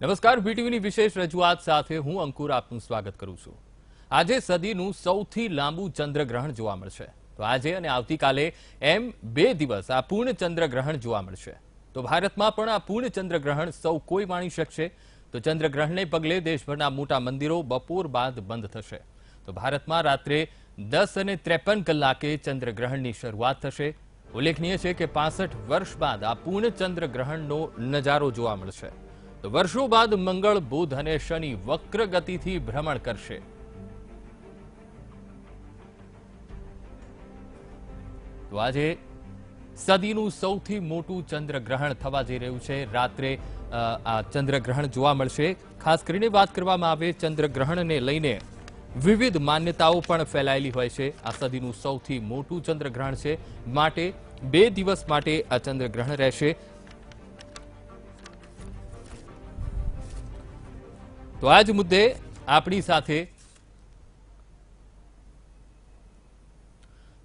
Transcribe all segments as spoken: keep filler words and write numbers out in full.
નમસ્કાર, વીટીવીની વિશેષ રજૂઆત સાથે હું અંકુર આપનું સ્વાગત કરું છું. આજે સદીનું સૌથી લાંબુ ચંદ્રગ્રહણ જોવા મળશે. તો આજે અને આવતીકાલે એમ બે દિવસ આ પૂર્ણ ચંદ્રગ્રહણ જોવા મળશે. તો ભારતમાં પણ આ પૂર્ણ ચંદ્રગ્રહણ સૌ કોઈ માણી શકશે. તો ચંદ્રગ્રહણને પગલે દેશભરના મોટા મંદિરો બપોર બાદ બંધ થશે. તો ભારતમાં રાત્રે દસ અને ત્રેપન કલાકે ચંદ્રગ્રહણની શરૂઆત થશે. ઉલ્લેખનીય છે કે પાસઠ વર્ષ બાદ આ પૂર્ણ ચંદ્રગ્રહણનો નજારો જોવા મળશે. તો વર્ષો બાદ મંગળ, બુધ અને શનિ વક્ર ગતિથી ભ્રમણ કરશે. તો આજે સદીનું સૌથી મોટું ચંદ્રગ્રહણ થવા જઈ રહ્યું છે. રાત્રે આ ચંદ્રગ્રહણ જોવા મળશે. ખાસ કરીને વાત કરવામાં આવે ચંદ્રગ્રહણને લઈને વિવિધ માન્યતાઓ પણ ફેલાયેલી હોય છે. આ સદીનું સૌથી મોટું ચંદ્રગ્રહણ છે, માટે બે દિવસ માટે આ ચંદ્રગ્રહણ રહેશે. તો આ જ મુદ્દે આપણી સાથે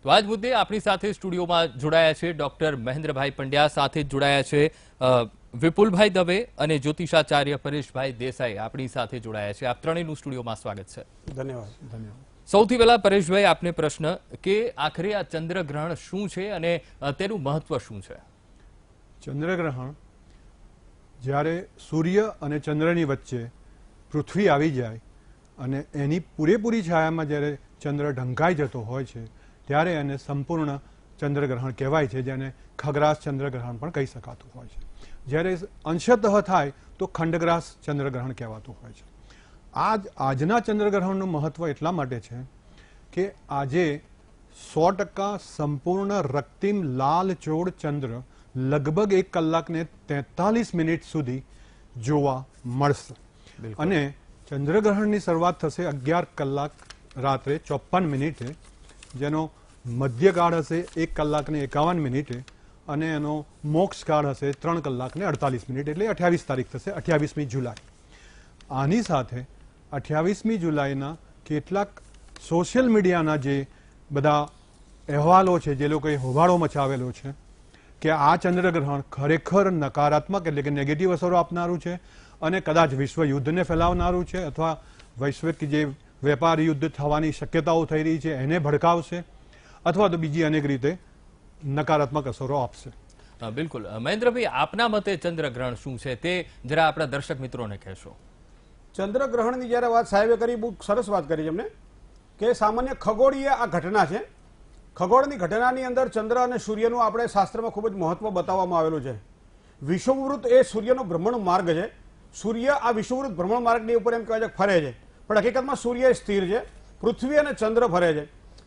તો આ જ મુદ્દે આપણી સાથે સ્ટુડિયોમાં જોડાયા છે ડોક્ટર મહેન્દ્રભાઈ પંડ્યા, સાથે જોડાયા છે વિપુલભાઈ દવે અને જ્યોતિષાચાર્ય પરેશભાઈ દેસાઈ આપણી સાથે જોડાયા છે. આપ ત્રણેયનું સ્ટુડિયોમાં સ્વાગત છે. ધન્યવાદ ધન્યવાદ સૌથી પહેલા પરેશભાઈ, આપને પ્રશ્ન કે આખરે આ ચંદ્રગ્રહણ શું છે અને તેનું મહત્વ શું છે? ચંદ્રગ્રહણ જ્યારે સૂર્ય અને ચંદ્રની વચ્ચે પૃથ્વી આવી જાય અને એની પૂરેપૂરી છાયામાં જ્યારે ચંદ્ર ઢંકાઈ જતો હોય છે ત્યારે એને સંપૂર્ણ ચંદ્રગ્રહણ કહેવાય છે, જેને ખગ્રાસ ચંદ્રગ્રહણ પણ કહી શકાતું હોય છે. જ્યારે અંશતઃ થાય તો ખંડગ્રાસ ચંદ્રગ્રહણ કહેવાતું હોય છે. આજ આજના ચંદ્રગ્રહણનું મહત્ત્વ એટલા માટે છે કે આજે સો ટકા સંપૂર્ણ રક્તિમ લાલચોળ ચંદ્ર લગભગ એક કલાકને તેતાલીસ મિનિટ સુધી જોવા મળશે. અને ચંદ્રગ્રહણની શરૂઆત થશે અગિયાર કલાક રાત્રે ચોપન મિનિટે, જેનો મધ્યકાળ હશે એક કલાકને એકાવન મિનિટે અને એનો મોક્ષકાળ હશે ત્રણ કલાકને અડતાલીસ મિનિટ, એટલે અઠ્યાવીસ તારીખ થશે, અઠ્યાવીસમી જુલાઈ. આની સાથે અઠ્યાવીસમી જુલાઈના કેટલાક સોશિયલ મીડિયાના જે બધા અહેવાલો છે, જે લોકોએ હોબાળો મચાવેલો છે કે આ ચંદ્રગ્રહણ ખરેખર નકારાત્મક એટલે કે નેગેટિવ અસરો આપનારું છે અને કદાચ વિશ્વ યુદ્ધને ફેલાવનારું છે અથવા વૈશ્વિક જે વેપાર યુદ્ધ થવાની શક્યતાઓ થઈ રહી છે એને ભડકાવશે અથવા તો બીજી અનેક રીતે નકારાત્મક અસરો આપશે. બિલકુલ. મહેન્દ્રભાઈ, આપના મતે ચંદ્રગ્રહણ શું છે તે જરા આપણા દર્શક મિત્રોને કહેશો. ચંદ્રગ્રહણની જ્યારે વાત સાહેબે કરી, બહુ સરસ વાત કરી એમને, કે સામાન્ય ખગોળીય આ ઘટના છે. ખગોળની ઘટનાની અંદર ચંદ્ર અને સૂર્યનું આપણે શાસ્ત્રમાં ખૂબ જ મહત્વ બતાવવામાં આવેલું છે. વિષુવવૃત્ત એ સૂર્યનો ભ્રમણ માર્ગ છે. સૂર્ય આ વિષુવવૃત્ત ભ્રમણ માર્ગની ઉપર એમ કહેવાય છે ફરે છે, પણ હકીકતમાં સૂર્ય સ્થિર છે. પૃથ્વી અને ચંદ્ર ફરે છે.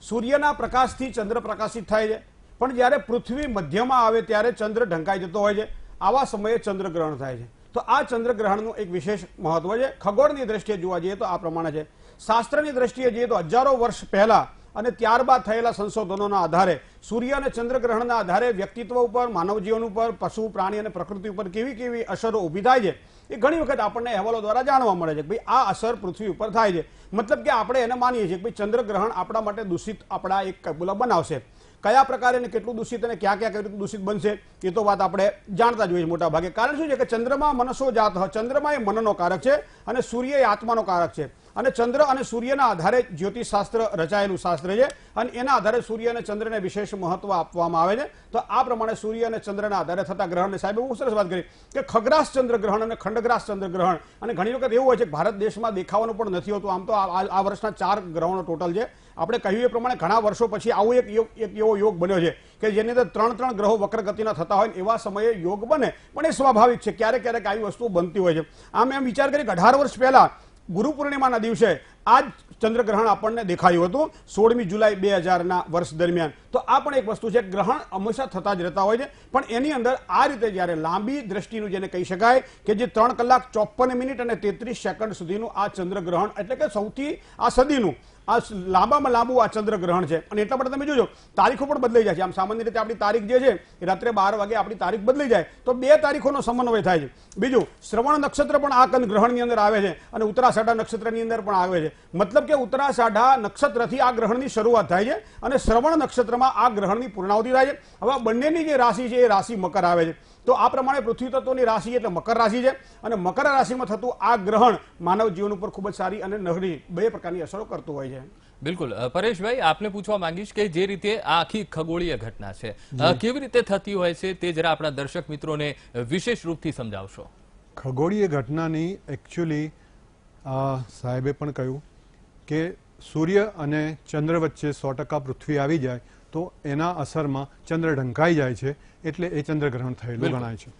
સૂર્યના પ્રકાશથી ચંદ્ર પ્રકાશિત થાય છે, પણ જ્યારે પૃથ્વી મધ્યમાં આવે ત્યારે ચંદ્ર ઢંકાઈ જતો હોય છે. આવા સમયે ચંદ્રગ્રહણ થાય છે. તો આ ચંદ્રગ્રહણનું એક વિશેષ મહત્વ છે. ખગોળની દ્રષ્ટિએ જોવા જઈએ તો આ પ્રમાણે છે. શાસ્ત્રની દ્રષ્ટિએ જઈએ તો હજારો વર્ષ પહેલા અને ત્યારબાદ થયેલા સંશોધનોના આધારે સૂર્ય અને ચંદ્રગ્રહણના આધારે વ્યક્તિત્વ ઉપર, માનવ જીવન ઉપર, પશુ પ્રાણી અને પ્રકૃતિ ઉપર કેવી કેવી અસરો ઊભી થાય છે એ ઘણી વખત આપણને અહેવાલો દ્વારા જાણવા મળે છે કે ભાઈ આ અસર પૃથ્વી ઉપર થાય છે. મતલબ કે આપણે એને માનીએ છીએ કે ભાઈ ચંદ્રગ્રહણ આપણા માટે દૂષિત, આપણા એક કબૂલા બનાવશે. કયા પ્રકારે અને કેટલું દૂષિત અને ક્યાં ક્યાં કેટલું દૂષિત બનશે એ તો વાત આપણે જાણતા જોઈએ મોટા ભાગે. કારણ શું છે કે ચંદ્રમા મનસો જાત, ચંદ્રમા એ મનનો કારક છે અને સૂર્ય એ આત્માનો કારક છે. અને ચંદ્ર અને સૂર્યના આધારે જ્યોતિષ શાસ્ત્ર રચાયેલું શાસ્ત્ર છે અને એના આધારે સૂર્ય અને ચંદ્રને વિશેષ મહત્વ આપવામાં આવે છે. તો આ પ્રમાણે સૂર્ય અને ચંદ્રના આધારે થતા ગ્રહણને સાહેબે બહુ સરસ વાત કરી કે ખગ્રાસ ચંદ્રગ્રહણ અને ખંડગ્રાસ ચંદ્રગ્રહણ. અને ઘણી વખત એવું હોય છે કે ભારત દેશમાં દેખાવાનું પણ નથી હોતું. આમ તો આ વર્ષના ચાર ગ્રહણો ટોટલ છે. આપણે કહ્યું એ પ્રમાણે ઘણા વર્ષો પછી આવું એક યોગ, એક એવો યોગ બન્યો છે કે જેની અંદર ત્રણ ત્રણ ગ્રહો વક્ર ગતિના થતા હોય, એવા સમયે યોગ બને, પણ એ સ્વાભાવિક છે. ક્યારેક ક્યારેક આવી વસ્તુઓ બનતી હોય છે. આમ એમ વિચાર કરી કે અઢાર વર્ષ પહેલાં ગુરુ પૂર્ણિમાના દિવસે આ ચંદ્રગ્રહણ આપણને દેખાયું હતું, સોળમી જુલાઈ બે હજારના વર્ષ દરમિયાન. તો આ પણ એક વસ્તુ છે, ગ્રહણ હંમેશા થતા જ રહેતા હોય છે, પણ એની અંદર આ રીતે જ્યારે લાંબી દ્રષ્ટિનું જેને કહી શકાય કે જે ત્રણ કલાક ચોપન મિનિટ અને તેત્રીસ સેકન્ડ સુધીનું આ ચંદ્રગ્રહણ, એટલે કે સૌથી આ સદીનું આ લાંબામાં લાંબુ આ ચંદ્રગ્રહણ છે. અને એટલા માટે તમે જોજો તારીખો પણ બદલાઈ જાય છે. આમ સામાન્ય રીતે આપણી તારીખ જે છે એ રાત્રે બાર વાગે આપણી તારીખ બદલાઈ જાય, તો બે તારીખોનો સમન્વય થાય છે. બીજું, શ્રવણ નક્ષત્ર પણ આ ગ્રહણની અંદર આવે છે અને ઉત્તરાષાઢા નક્ષત્રની અંદર પણ આવે છે. मतलब के उत्तराषाढ़ा नक्षत्रथी आ ग्रहणनी शरूआत थाय छे अने श्रवण नक्षत्रमां आ ग्रहणनी पूर्णावधि थाय छे। हवे बंनेनी जे राशि छे ए राशि मकर आवे छे तो आ प्रमाणे पृथ्वी तत्वनी राशि एटले मकर राशि छे अने मकर राशिमां थतुं आ ग्रहण मानव जीवन पर खूब ज सारी अने नगड़ी बे प्रकारनी असरो करतुं होय छे। बिल्कुल परेश भाई आपने पूछवा मांगीश के जे रीते आखी खगोळीय घटना छे केवी रीते थती होय छे ते जरा आपणा दर्शक मित्रोने विशेष रूपथी समजावशो। खगोळीय घटनानी एक्चुअली साहेबे पण कह्युं के सूर्य अने चंद्र वच्चे सौ टका पृथ्वी आवी जाए तो एना असरमां चंद्र ढंकाई जाए छे एटले ए चंद्रग्रहण थयेलुं गणाय छे।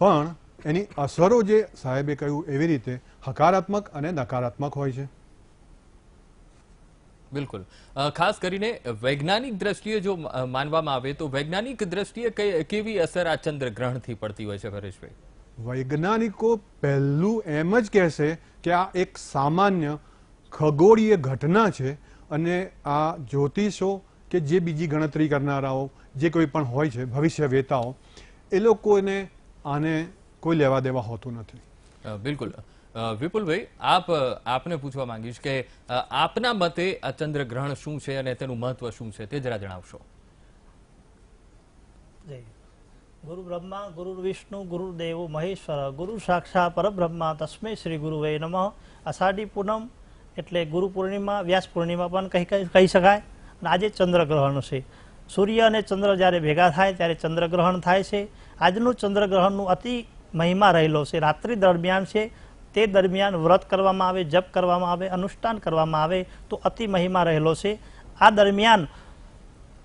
पण एनी असरो जे साहेबे कह्युं एवी रीते हकारात्मक अने नकारात्मक होय छे। बिल्कुल खास करीने वैज्ञानिक दृष्टिए जो मानवामां आवे तो वैज्ञानिक दृष्टिए केवी असर आ चंद्रग्रहण थी पड़ती होय छे परेशभाई? वैज्ञानिको पहेलू एम ज कहेशे के आ एक सामान्य खगोळीय घटना छे अने आ ज्योतिषो के जे बीजी गणतरी करनाराओ जे कोई पण होय छे भविष्यवेताओ ए लोकोने आने कोई लेवा देवा होतुं नथी। बिल्कुल विपुल भाई आप आपने पूछवा मांगीश के आपना मते आ चंद्रग्रहण शुं छे अने तेनुं महत्व शुं छे ते जरा जणावशो। गुरु ब्रह्मा गुरु विष्णु गुरु देवो महेश्वर गुरु साक्षात परब्रह्मा तस्मै श्री गुरुवे नमः। आषाढ़ी पूनम एटले गुरु पूर्णिमा व्यास पूर्णिमा पण कही कही शकाय। आज चंद्रग्रहण छे सूर्य अने चंद्र ज्यारे भेगा थाय त्यारे चंद्रग्रहण थाय छे। आजनुं चंद्रग्रहणनुं अति महिमा रहेलो छे। रात्रि दरमियान छे ते दरमियान व्रत करवामां आवे जप करवामां आवे अनुष्ठान करवामां आवे तो अति महिमा रहेलो छे। आ दरमियान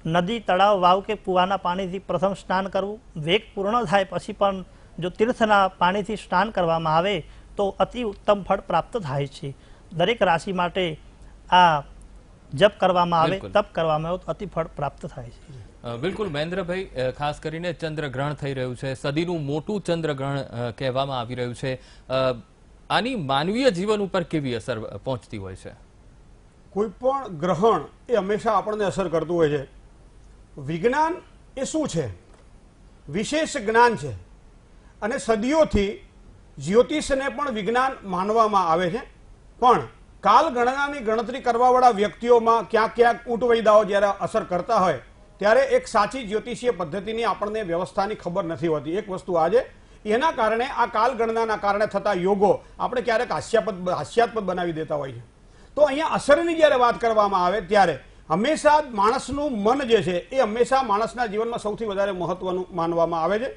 नदी तड़ाव वाव के पुवाना पानी थी प्रथम स्नान करवुं वेग पूर्ण थाय पछी पण जो तीर्थना पानी थी स्नान करवामां आवे तो अति उत्तम फल प्राप्त थाय छे। दरेक राशि माटे आ जप करवामां आवे तप करवामां आवे तो अति फल प्राप्त थाय छे। बिल्कुल महेन्द्र भाई खास करीने चंद्रग्रहण थई रह्युं छे सदीनुं मोटुं चंद्रग्रहण कहेवामां आवी रह्युं छे आनी मानवीय जीवन पर केवी असर पहुंचती होय छे? कोई पण ग्रहण ए हमेशा आपणने असर करतुं होय छे। विज्ञान ए शुं छे? विशेष ज्ञान छे अने सदीओथी ज्योतिषने पण विज्ञान मानवामां आवे छे पण कालगणनानी गणतरी करवावाळा व्यक्तिओमां क्यांक क्यांक ऊटवैदाओ ज्यारे असर करता होय त्यारे एक साची ज्योतिषीय पद्धतिनी आपणने व्यवस्थानी खबर नथी होती। एक वस्तु आजे एना कारणे आ कालगणनाना कारणे थता योगो आपणे क्यारेक हास्यास्पद हास्यास्पद बनावी देता होय छे। तो अहींया असरनी ज्यारे वात करवामां आवे त्यारे हमेशा माणसनुं मन जे छे ए हमेशा माणसना जीवनमां सौथी वधारे महत्वनुं मानवामां आवे छे।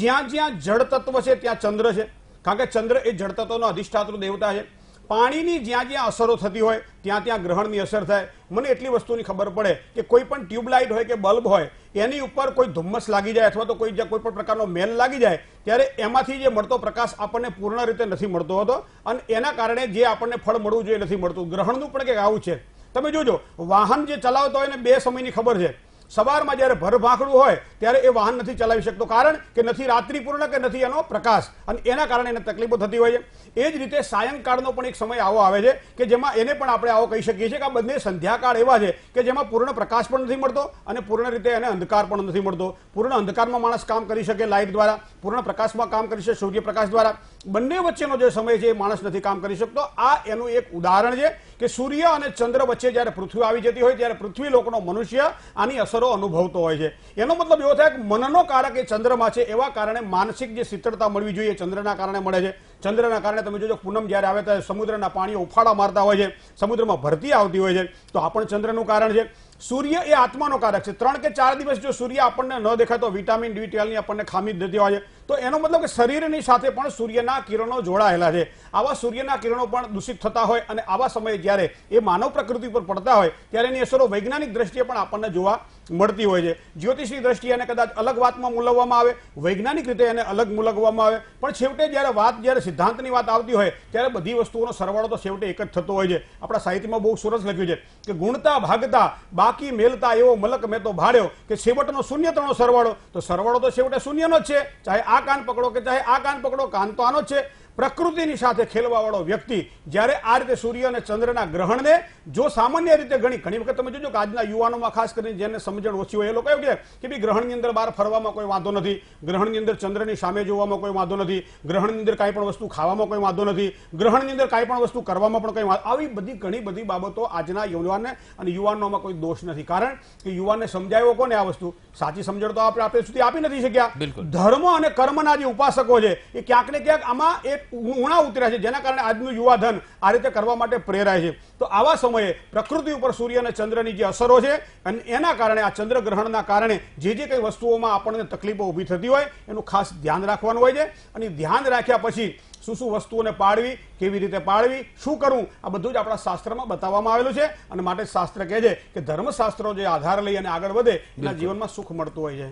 ज्यां ज्यां जड़ तत्व छे त्यां चंद्र छे कारण के चंद्र ए जड़ तत्वनो अधिष्ठातृ देवता छे। पाणीनी ज्यां ज्यां असरो थती होय त्यां त्यां ग्रहणनी असर थाय। मने एटली वस्तुनी खबर पड़े कि कोई पण ट्यूबलाइट होय के बल्ब होय एनी उपर कोई धुम्मस लागी जाए अथवा तो कोई ज्यां कोई पण प्रकारनो मेल लागी जाए त्यारे एमांथी जे मळतो प्रकाश आपणने पूर्ण रीते नथी मळतो होतो अने एना कारणे जे आपणने फळ मळवुं जोईए नथी मळतुं। ग्रहणनुं पण के आव छे तमे जोजो वाहन जे चलावतो होय एने बे समयनी खबर छे। सवारमां ज्यारे भरभाखडुं होय त्यारे ए वाहन नथी चलावी शकतो कारण के नथी रात्रि पूर्ण के नथी एनो प्रकाश अने एना कारणे एने तकलीफो थती होय छे। ए ज रीते सायंकाळनो पण एक समय आवो आवे छे के जेमां एने पण आपणे आवो कही शकीए छीए के आ बंने संध्याकाळ एवा छे के जेमां पूर्ण प्रकाश पण नथी मळतो अने पूर्ण रीते एने अंधकार पण नथी मळतो। पूर्ण अंधकारमां माणस काम करी शके लाइट द्वारा पूर्ण प्रकाशमां काम करी शके सूर्यप्रकाश द्वारा बंने वच्चेनो जे समय छे माणस नथी काम करी शकतो। आ एनुं एक उदाहरण छे के सूर्य अने चंद्र वच्चे ज्यारे पृथ्वी आवी जती होय त्यारे पृथ्वी लोकनो मनुष्य आनी असर अनुभवतो होय छे। एनो मतलब एवो थाय के मननो कारक ए चंद्रमा छे एवा कारणे मानसिक जे शीतलता मळवी जोईए चंद्रना कारणे मळे छे। चंद्रना कारणे तमे जोजो पूनम ज्यारे आवे त्यारे समुद्रना पाणीओ उफाड़ा मारता होय छे समुद्रमां भरती आवती होय छे तो आ पण चंद्रनुं कारण छे। सूर्य ए आत्मानो कारक छे त्रण के चार दिवस जो सूर्य आपणने न देखाय तो विटामिन डी ट्वेल्व ની આપણને ખામી જ દેતી હોય છે તો એનો મતલબ કે શરીરની સાથે પણ સૂર્યના કિરણો જોડાયેલા છે। આવા સૂર્યના કિરણો પણ દૂષિત થતા હોય અને આવા સમયે જ્યારે એ માનવ પ્રકૃતિ પર પડતા હોય ત્યારે એની અસરો વૈજ્ઞાનિક દ્રષ્ટિએ પણ આપણને જોવા મળતી હોય છે। જ્યોતિષની દ્રષ્ટિએ એને કદાચ અલગ વાતમાં મૂલવવામાં આવે વૈજ્ઞાનિક રીતે એને અલગ મૂલવવામાં આવે પણ છેવટે જ્યારે વાત જ્યારે સિદ્ધાંતની વાત આવતી હોય ત્યારે બધી વસ્તુઓનો સરવાળો તો છેવટે એક જ થતો હોય છે। આપણા સાહિત્યમાં બહુ સરસ લખ્યું છે કે ગુણતા ભાગતા બાકી મેલતા એવો મલક મેં તો ભાળ્યો કે છેવટનો શૂન્યતાનો સરવાળો તો સરવાળો તો છેવટે શૂન્યનો જ છે ચાહે આ કાન પકડો કે ચાહે આ કાન પકડો કાન તો આનો જ છે। પ્રકૃતિની સાથે ખેલવાવાળો વ્યક્તિ જ્યારે આ રીતે સૂર્ય અને ચંદ્રના ગ્રહણને જો સામાન્ય રીતે ઘણી ઘણી વખત તમે જોજો કે આજના યુવાનોમાં ખાસ કરીને જેને સમજણ ઓછી હોય એ લોકો એવું કહે કે ભાઈ ગ્રહણની અંદર બહાર ફરવામાં કોઈ વાંધો નથી, ગ્રહણની અંદર ચંદ્રની સામે જોવામાં કોઈ વાંધો નથી, ગ્રહણની અંદર કાંઈ પણ વસ્તુ ખાવામાં કોઈ વાંધો નથી, ગ્રહણની અંદર કાંઈ પણ વસ્તુ કરવામાં પણ કંઈ, આવી બધી ઘણી બધી બાબતો આજના યુવાનને અને યુવાનોમાં કોઈ દોષ નથી, કારણ કે યુવાનને સમજાવ્યો કોને આ વસ્તુ સાચી સમજણ તો આપણે આપણે સુધી આપી નથી શક્યા. ધર્મ અને કર્મના જે ઉપાસકો છે એ ક્યાંક ને ક્યાંક આમાં એક ઊણા ઉતર્યા છે, જેના કારણે આજનું યુવાધન આ રીતે કરવા માટે પ્રેરાય છે. તો આવા સમયે પ્રકૃતિ ઉપર સૂર્ય અને ચંદ્રની જે અસરો છે અને એના કારણે આ ચંદ્રગ્રહણના કારણે જે જે કંઈ વસ્તુઓમાં આપણને તકલીફો ઊભી થતી હોય એનું ખાસ ધ્યાન રાખવાનું હોય છે. અને ધ્યાન રાખ્યા પછી શું શું વસ્તુઓને પાળવી, કેવી રીતે પાળવી, શું કરવું, આ બધું જ આપણા શાસ્ત્રમાં બતાવવામાં આવેલું છે. અને માટે શાસ્ત્ર કહે છે કે ધર્મશાસ્ત્રો જે આધાર લઈ અને આગળ વધે એના જીવનમાં સુખ મળતું હોય છે.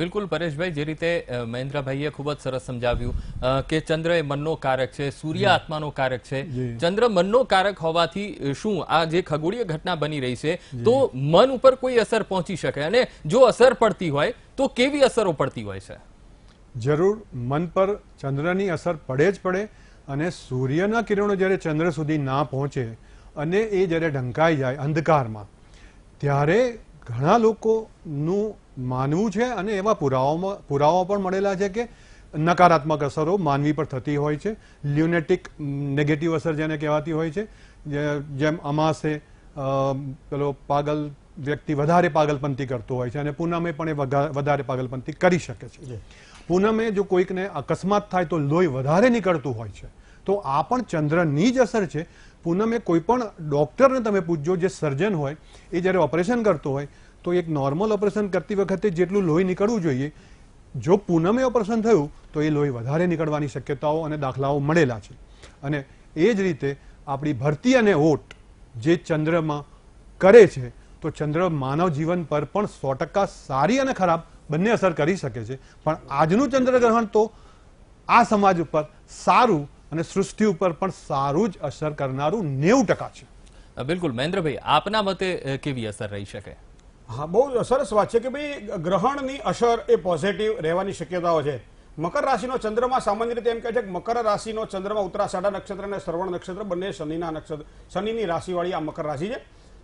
બિલકુલ પરેશભાઈ, જે રીતે મહેન્દ્રભાઈએ ખૂબ જ સરસ સમજાવ્યું કે ચંદ્ર એ મનનો કારક છે, સૂર્ય આત્માનો કારક છે. ચંદ્ર મનનો કારક હોવાથી શું આ જે ખગોળીય ઘટના બની રહી છે તો મન ઉપર કોઈ અસર પહોંચી શકે, અને જો અસર પડતી હોય તો કેવી અસરો પડતી હોય છે? જરૂર મન પર ચંદ્રની અસર પડે જ પડે, અને સૂર્યના કિરણો જ્યારે ચંદ્ર સુધી ના પહોંચે અને એ જ્યારે ઢંકાઈ જાય અંધકારમાં, ત્યારે ઘણા લોકોનું માનવું છે અને એવા પુરાવામાં પુરાવા પણ મળેલા છે કે નકારાત્મક અસરો માનવી પર થતી હોય છે. લ્યુનેટિક નેગેટિવ અસર જેને કહેવાતી હોય છે, જેમ અમાસે પેલો પાગલ વ્યક્તિ વધારે પાગલપંથી કરતો હોય છે અને પૂનમે પણ એ વધારે પાગલપંથી કરી શકે છે. પૂનમે જો કોઈકને અકસ્માત થાય તો લોહી વધારે નીકળતું હોય છે, તો આ પણ ચંદ્રની જ અસર છે. પૂનમે કોઈ પણ ડૉક્ટરને તમે પૂછજો જે સર્જન હોય એ જ્યારે ઓપરેશન કરતો હોય તો એક નોર્મલ ઓપરેશન કરતી વખતે જેટલું લોહી નીકળવું જોઈએ, જો પૂનમે ઓપરેશન થયું તો એ લોહી વધારે નીકળવાની શક્યતાઓ અને દાખલાઓ મળેલા છે. અને એ જ રીતે આપણી ભરતી અને ઓટ જે ચંદ્રમાં કરે છે, તો ચંદ્ર માનવ જીવન પર પણ સો ટકા સારી અને ખરાબ બંને અસર કરી શકે છે. પણ આજનું ચંદ્રગ્રહણ તો આ સમાજ ઉપર સારું અને સૃષ્ટિ ઉપર પણ સારું જ અસર કરનારું નેવું ટકા છે. બિલકુલ મહેન્દ્રભાઈ, આપના મતે કેવી અસર રહી શકે? હા, બહુ સરસ વાત છે કે ભાઈ ગ્રહણની અસર એ પોઝિટિવ રહેવાની શક્યતાઓ છે. મકર રાશિનો ચંદ્રમાં સામાન્ય રીતે એમ કહે છે કે મકર રાશિનો ચંદ્રમાં ઉત્તરાષાઢા નક્ષત્ર અને શ્રવણ નક્ષત્ર બંને શનિના નક્ષત્ર શનિની રાશિવાળી આ મકર રાશિ છે.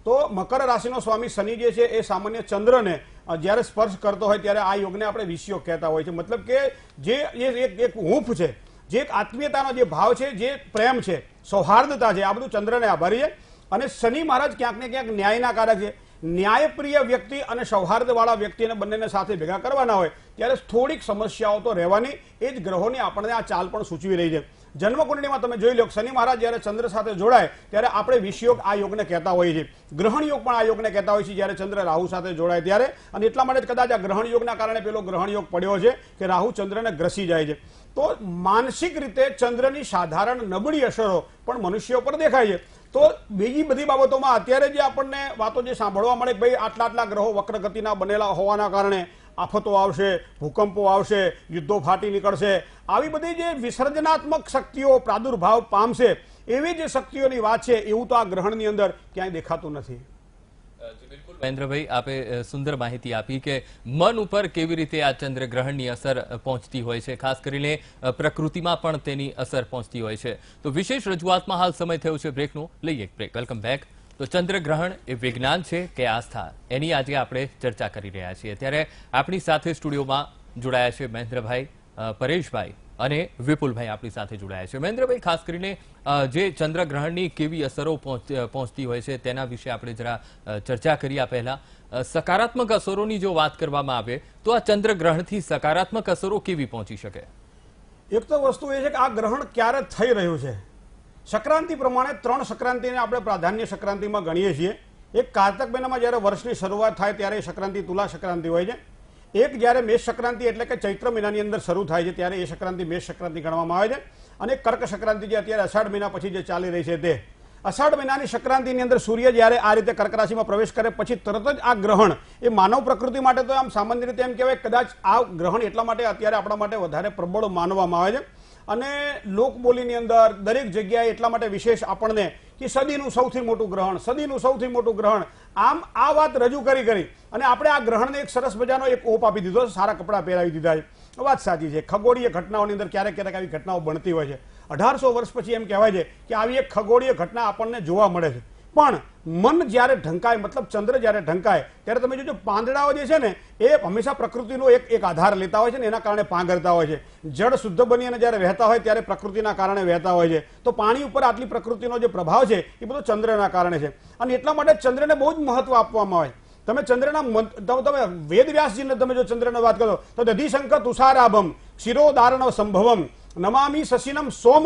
તો મકર રાશિનો સ્વામી શનિ જે છે એ સામાન્ય ચંદ્રને જ્યારે સ્પર્શ કરતો હોય ત્યારે આ યોગને આપણે વિષયોગ કહેતા હોય છે. મતલબ કે જે એક એક હૂંફ છે, જે એક આત્મીયતાનો જે ભાવ છે, જે પ્રેમ છે, સૌહાર્દતા છે, આ બધું ચંદ્રને આભારી છે. અને શનિ મહારાજ ક્યાંક ને ક્યાંક ન્યાયના કારક છે. ન્યાયપ્રિય વ્યક્તિ અને સૌહાર્દવાળા વ્યક્તિને બંનેને સાથે ભેગા કરવાના હોય ત્યારે થોડીક સમસ્યાઓ તો રહેવાની, એ જ ગ્રહોની આપણને આ ચાલ પણ સૂચવી રહી છે. જન્મકુંડળીમાં તમે જોઈ લો, શનિ મહારાજ જ્યારે ચંદ્ર સાથે જોડાય ત્યારે આપણે વિષયોગ આ યોગને કહેતા હોઈએ છીએ, ગ્રહણ યોગ પણ આ યોગને કહેતા હોય છે જ્યારે ચંદ્ર રાહુ સાથે જોડાય ત્યારે. અને એટલા માટે કદાચ આ ગ્રહણ યોગના કારણે પેલો ગ્રહણ યોગ પડ્યો છે કે રાહુ ચંદ્રને ગ્રસી જાય છે. તો માનસિક રીતે ચંદ્રની સાધારણ નબળી અસરો પણ મનુષ્યો પર દેખાય છે. તો બીજી બધી બાબતોમાં અત્યારે જે આપણને વાતો જે સાંભળવા મળે કે ભાઈ આટલા આટલા ગ્રહો વક્ર ગતિના બનેલા હોવાના કારણે આફતો આવશે, ભૂકંપો આવશે, યુદ્ધો ફાટી નીકળશે, આવી બધી જે વિસર્જનાત્મક શક્તિઓ પ્રાદુર્ભાવ પામશે, એવી જે શક્તિઓની વાત છે એવું તો આ ગ્રહણની અંદર ક્યાંય દેખાતું નથી. બિલકુલ મહેન્દ્રભાઈ, આપે સુંદર માહિતી આપી કે મન ઉપર કેવી રીતે આ ચંદ્રગ્રહણની અસર પહોંચતી હોય છે, ખાસ કરીને પ્રકૃતિમાં પણ તેની અસર પહોંચતી હોય છે. તો વિશેષ રજૂઆતમાં હાલ સમય થયો છે બ્રેકનો, લઈએ એક બ્રેક. Welcome back. તો ચંદ્રગ્રહણ એ વિજ્ઞાન છે કે આસ્થા, એની આજે આપણે ચર્ચા કરી રહ્યા છીએ. ત્યારે આપણી સાથે સ્ટુડિયોમાં જોડાયા છે મહેન્દ્રભાઈ, પરેશભાઈ અને વિપુલભાઈ આપણી સાથે જોડાયા છે. મહેન્દ્રભાઈ, ખાસ કરીને જે ચંદ્રગ્રહણની કેવી અસરો પહોંચતી હોય છે તેના વિશે આપણે જરા ચર્ચા કરી. આ પહેલાં સકારાત્મક અસરોની જો વાત કરવામાં આવે તો આ ચંદ્રગ્રહણથી સકારાત્મક અસરો કેવી પહોંચી શકે? એક તો વસ્તુ એ છે કે આ ગ્રહણ ક્યારે થઈ રહ્યું છે. સંક્રાંતિ પ્રમાણે ત્રણ સંક્રાંતિને આપણે પ્રાધાન્ય સંક્રાંતિમાં ગણીએ છીએ. એક કારતક મહિનામાં જ્યારે વર્ષની શરૂઆત થાય ત્યારે સંક્રાંતિ તુલા સંક્રાંતિ હોય છે. એક જ્યારે મેષ સંક્રાંતિ એટલે કે ચૈત્ર મહિનાની અંદર શરૂ થાય છે ત્યારે એ સંક્રાંતિ મેષ સંક્રાંતિ ગણવામાં આવે છે. અને કર્ક સંક્રાંતિ જે અત્યારે અષાઢ મહિના પછી જે ચાલી રહી છે, તે અષાઢ મહિનાની સંક્રાંતિની અંદર સૂર્ય જ્યારે આ રીતે કર્ક રાશિમાં પ્રવેશ કરે પછી તરત જ આ ગ્રહણ એ માનવ પ્રકૃતિ માટે તો આમ સામાન્ય રીતે એમ કહેવાય, કદાચ આ ગ્રહણ એટલા માટે અત્યારે આપણા માટે વધારે પ્રબળ માનવામાં આવે છે. અને લોકબોલીની અંદર દરેક જગ્યાએ એટલા માટે વિશેષ આપણને કે સદીનું સૌથી મોટું ગ્રહણ, સદીનું સૌથી મોટું ગ્રહણ, આમ આ વાત રજૂ કરી કરી અને આપણે આ ગ્રહણને એક સરસ મજાનો એક ઓપ આપી દીધો, સારા કપડાં પહેરાવી દીધા છે. વાત સાચી છે, ખગોળીય ઘટનાઓની અંદર ક્યારેક ક્યારેક આવી ઘટનાઓ બનતી હોય છે. અઢારસો વર્ષ પછી એમ કહેવાય છે કે આવી એક ખગોળીય ઘટના આપણને જોવા મળે છે. પણ મન જ્યારે ઢંકાય, મતલબ ચંદ્ર જ્યારે ઢંકાય ત્યારે તમે જોજો પાંદડાઓ જે છે ને એ હંમેશા પ્રકૃતિનો એક એક આધાર લેતા હોય છે ને એના કારણે પાંગરતા હોય છે. જળ શુદ્ધ બની અને જ્યારે વહેતા હોય ત્યારે પ્રકૃતિના કારણે વહેતા હોય છે. તો પાણી ઉપર આટલી પ્રકૃતિનો જે પ્રભાવ છે એ બધો ચંદ્રના કારણે છે અને એટલા માટે ચંદ્રને બહુ જ મહત્વ આપવામાં આવે. તમે ચંદ્રના તમે વેદ વ્યાસજીને તમે જો ચંદ્રની વાત કરો તો દધિશંકર તુષારાભમ શિરોદાર્ણવ સંભવમ નમામી શશિનમ સોમ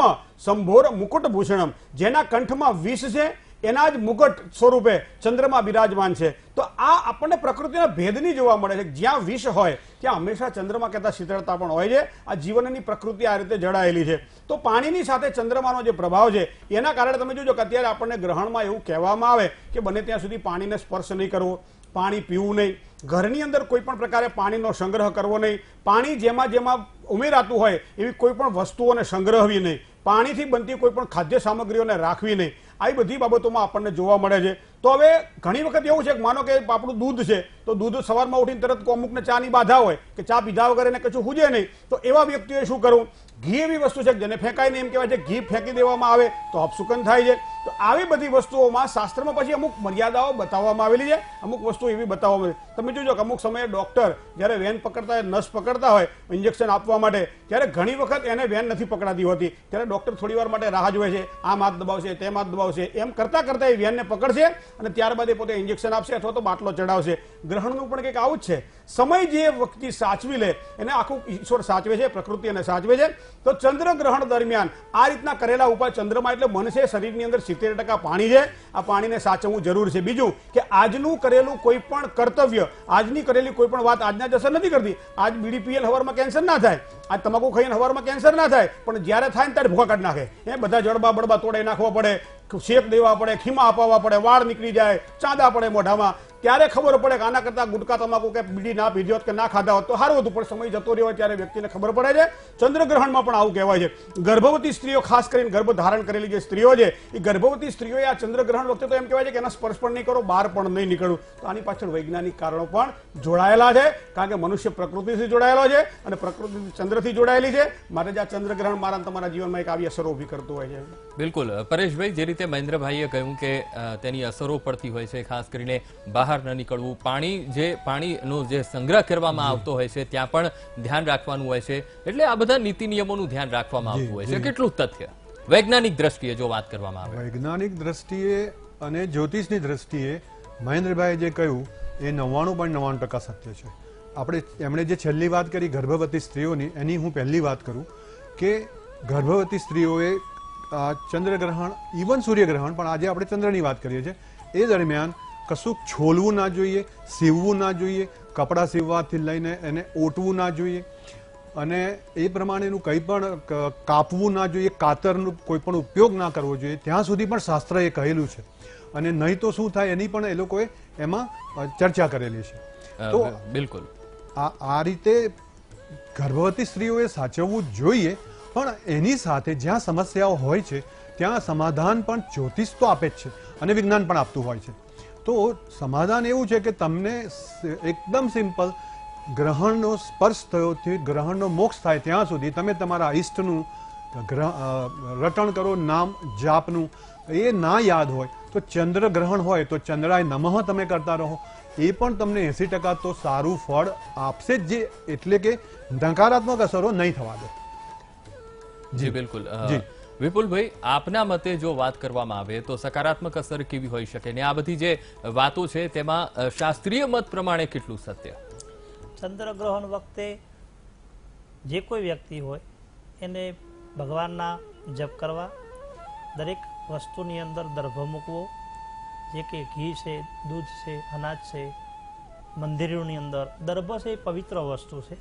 સંભોર મુકુટભૂષણમ. જેના કંઠમાં વિષ છે એના જ મુકટ સ્વરૂપે ચંદ્રમાં બિરાજમાન છે. તો આ આપણને પ્રકૃતિના ભેદની જોવા મળે છે. જ્યાં વિષ હોય ત્યાં હંમેશા ચંદ્રમાં કહેતા શીતળતા પણ હોય છે. આ જીવનની પ્રકૃતિ આ રીતે જડાયેલી છે. તો પાણીની સાથે ચંદ્રમાનો જે પ્રભાવ છે એના કારણે તમે જોજો કે અત્યારે આપણને ગ્રહણમાં એવું કહેવામાં આવે કે બને ત્યાં સુધી પાણીને સ્પર્શ નહીં કરવો, પાણી પીવું નહીં, ઘરની અંદર કોઈ પણ પ્રકારે પાણીનો સંગ્રહ કરવો નહીં, પાણી જેમાં જેમાં ઉમેરાતું હોય એવી કોઈ પણ વસ્તુઓને સંગ્રહવી નહીં, પાણીથી બનતી કોઈ પણ ખાદ્ય સામગ્રીઓને રાખવી નહીં. આવી બધી બાબતોમાં આપણને જોવા મળે છે. તો હવે ઘણી વખત એવું છે કે માનો કે આપણું દૂધ છે તો દૂધ સવારમાં ઉઠીને તરત અમુકને ચાની બાધા હોય કે ચા પીધા વગર એને કશું હુજે નહીં. તો એવા વ્યક્તિઓએ શું કરવું? ઘી એવી વસ્તુ છે જેને ફેંકાય નહીં એમ કહેવાય છે. ઘી ફેંકી દેવામાં આવે તો અપશુકન થાય છે. તો આવી બધી વસ્તુઓમાં શાસ્ત્રમાં પછી અમુક મર્યાદાઓ બતાવવામાં આવેલી છે, અમુક વસ્તુ એવી બતાવવામાં આવેલી. તમે જોજો કે અમુક સમયે ડૉક્ટર જ્યારે વેન પકડતા હોય, નસ પકડતા હોય ઇન્જેક્શન આપવા માટે, ત્યારે ઘણી વખત એને વેન નથી પકડાતી હોતી ત્યારે ડૉક્ટર થોડી વાર માટે રાહ જોવે છે. આમ હાથ દબાવશે, તેમ હાથ દબાવશે, એમ કરતાં કરતાં એ વેનને પકડશે અને ત્યારબાદ એ પોતે ઇન્જેક્શન આપશે અથવા તો બાટલો ચડાવશે. ગ્રહણનું પણ કંઈક આવું જ છે. સમય જે વ્યક્તિ સાચવી લે એને આખું ઈશ્વર સાચવે છે, પ્રકૃતિ એને સાચવે છે. તો ચંદ્ર ગ્રહણ દરમિયાન આ રીતના કરેલા ઉપાય ચંદ્રમાં એટલે મન છે, શરીરની અંદર સિત્તેર ટકા પાણી છે, આ પાણીને સાચવવું જરૂર છે. બીજું કે આજનું કરેલું કોઈ પણ કર્તવ્ય, આજની કરેલી કોઈ પણ વાત આજના જ અસર નથી કરતી. આજ બીડી પીએલ હવારમાં કેન્સર ના થાય, આજ તમાકુ ખાઈને હવારમાં કેન્સર ના થાય, પણ જ્યારે થાય ને ત્યારે ભૂખા કાઢી નાખે, એ બધા જડબા બડબા તોડાઈ નાખવા પડે, શેક દેવા પડે, ખીમા અપાવવા પડે, વાળ નીકળી જાય, ચાંદા પડે મોઢામાં, ત્યારે ખબર પડે કે આના કરતાં ગુટકા તમાકુ કે બીડી ના પીધી હોત કે ના ખાધા હોત તો સારું હતું. પણ સમય જતો રહ્યો ત્યારે વ્યક્તિને ખબર પડે છે. ચંદ્રગ્રહણમાં પણ આવું કહેવાય છે. ગર્ભવતી સ્ત્રીઓ, ખાસ કરીને ગર્ભ ધારણ કરેલી જે સ્ત્રીઓ છે એ ગર્ભવતી સ્ત્રીઓએ આ ચંદ્રગ્રહણ વખતે તો એમ કહેવાય છે કે એના સ્પર્શ પણ નહીં કરો, બહાર પણ નહીં નીકળવું. તો આની પાછળ વૈજ્ઞાનિક કારણો પણ જોડાયેલા છે, કારણ કે મનુષ્ય પ્રકૃતિથી જોડાયેલો છે અને પ્રકૃતિ ચંદ્રથી જોડાયેલી છે. માટે જ આ ચંદ્રગ્રહણ મારા તમારા જીવનમાં એક આવી અસરો ઊભી કરતું હોય છે. બિલકુલ પરેશભાઈ, જે રીતે મહેન્દ્રભાઈએ કહ્યું કે તેની અસરો પડતી હોય છે, ખાસ કરીને બહાર ન નીકળવું, પાણી જે પાણીનો જે સંગ્રહ કરવામાં આવતો હોય છે ત્યાં પણ ધ્યાન રાખવાનું હોય છે. એટલે આ બધા નીતિ નિયમોનું ધ્યાન રાખવામાં આવતું હોય છે. કેટલું તથ્ય વૈજ્ઞાનિક દ્રષ્ટિએ જો વાત કરવામાં આવે, વૈજ્ઞાનિક દ્રષ્ટિએ અને જ્યોતિષની દ્રષ્ટિએ મહેન્દ્રભાઈએ જે કહ્યું એ નવ્વાણું પોઈન્ટ નવ્વાણું ટકા સત્ય છે. આપણે એમણે જે છેલ્લી વાત કરી ગર્ભવતી સ્ત્રીઓની, એની હું પહેલી વાત કરું કે ગર્ભવતી સ્ત્રીઓએ ચંદ્રગ્રહણ, ઇવન સૂર્યગ્રહણ પણ આજે આપણે ચંદ્રની વાત કરીએ છીએ, એ દરમિયાન કશું છોલવું ના જોઈએ, સીવવું ના જોઈએ, કપડાં સીવવાથી લઈને એને ઓટવું ના જોઈએ અને એ પ્રમાણેનું કંઈ પણ કાપવું ના જોઈએ, કાતરનું કોઈ પણ ઉપયોગ ના કરવો જોઈએ, ત્યાં સુધી પણ શાસ્ત્રએ કહેલું છે. અને નહીં તો શું થાય એની પણ એ લોકોએ એમાં ચર્ચા કરેલી છે. તો બિલકુલ આ આ રીતે ગર્ભવતી સ્ત્રીઓએ સાચવવું જોઈએ, પણ એની સાથે જ્યાં સમસ્યાઓ હોય છે ત્યાં સમાધાન પણ જ્યોતિષ તો આપે જ છે અને વિજ્ઞાન પણ આપતું હોય છે. તો સમાધાન એવું છે કે તમને એકદમ સિમ્પલ, ગ્રહણનો સ્પર્શ થયોથી ગ્રહણનો મોક્ષ થાય ત્યાં સુધી તમે તમારા ઈષ્ટનું રટણ કરો, નામ જાપનું. એ ના યાદ હોય તો ચંદ્ર ગ્રહણ હોય તો ચંદ્રાય નમઃ તમે કરતા રહો, એ પણ તમને એંસી ટકા તો સારું ફળ આપશે, જે એટલે કે નકારાત્મક અસરો નહીં થવા દે. જી બિલકુલ. જી વિપુલભાઈ, આપના મતે જો વાત કરવામાં આવે તો સકારાત્મક અસર કેવી હોઈ શકે ને આ બધી જે વાતો છે તેમાં શાસ્ત્રીય મત પ્રમાણે કેટલું સત્ય? ચંદ્રગ્રહણ વખતે જે કોઈ વ્યક્તિ હોય એને ભગવાનના જપ કરવા, દરેક વસ્તુની અંદર દર્ભ મૂકવો, જે કે ઘી છે, દૂધ છે, અનાજ છે, મંદિરોની અંદર દર્ભ છે એ પવિત્ર વસ્તુ છે.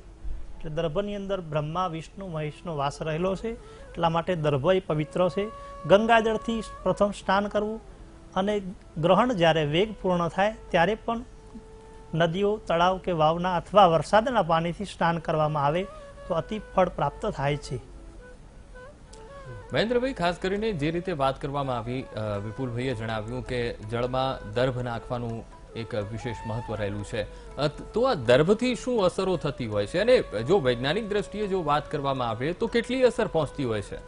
એટલે દર્ભની અંદર બ્રહ્મા, વિષ્ણુ, મહેશનો વાસ રહેલો છે, એટલા માટે દર્ભ એ પવિત્ર છે. ગંગાજળથી પ્રથમ સ્નાન કરવું અને ગ્રહણ જ્યારે વેગ પૂર્ણ થાય ત્યારે પણ નદીઓ, તળાવ કે વાવના અથવા વરસાદના પાણીથી સ્નાન કરવામાં આવે તો અતિ ફળ પ્રાપ્ત થાય છે. મહેન્દ્રભાઈ, ખાસ કરીને જે રીતે વાત કરવામાં આવી, વિપુલભાઈએ જણાવ્યું કે જળમાં દર્ભ નાખવાનું એક વિશેષ મહત્વ રહેલું છે. તો આ દર્ભથી શું અસરો થતી હોય છે અને જો વૈજ્ઞાનિક દ્રષ્ટિએ જો વાત કરવામાં આવે તો કેટલી અસર પહોંચતી હોય છે?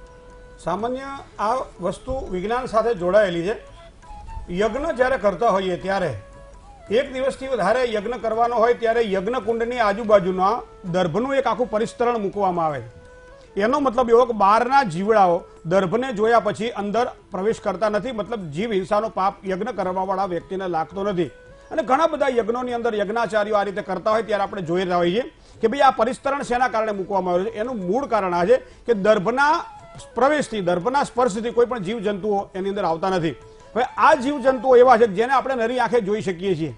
સામાન્ય આ વસ્તુ વિજ્ઞાન સાથે જોડાયેલી છે। યજ્ઞ જ્યારે કરતા હોઈએ ત્યારે એક દિવસથી વધારે યજ્ઞ કરવાનો હોય ત્યારે યજ્ઞકુંડની આજુબાજુના દર્ભનું એક આખું પરિસ્તરણ મૂકવામાં આવે છે। એનો મતલબ એવો કે બહારના જીવડાઓ દર્ભને જોયા પછી અંદર પ્રવેશ કરતા નથી, મતલબ જીવ હિંસાનો પાપ યજ્ઞ કરવાવાળા વ્યક્તિને લાગતો નથી। અને ઘણા બધા યજ્ઞોની અંદર યજ્ઞાચાર્યો આ રીતે કરતા હોય ત્યારે આપણે જોઈ રહ્યા હોઈએ કે ભાઈ આ પરિસ્તરણ શેના કારણે મૂકવામાં આવ્યું છે? એનું મૂળ કારણ આ છે કે દર્ભના પ્રવેશથી, દર્ભના સ્પર્શથી કોઈ પણ જીવજંતુઓ એની અંદર આવતા નથી। હવે આ જીવજંતુઓ એવા છે જેને આપણે નરી આંખે જોઈ શકીએ છીએ,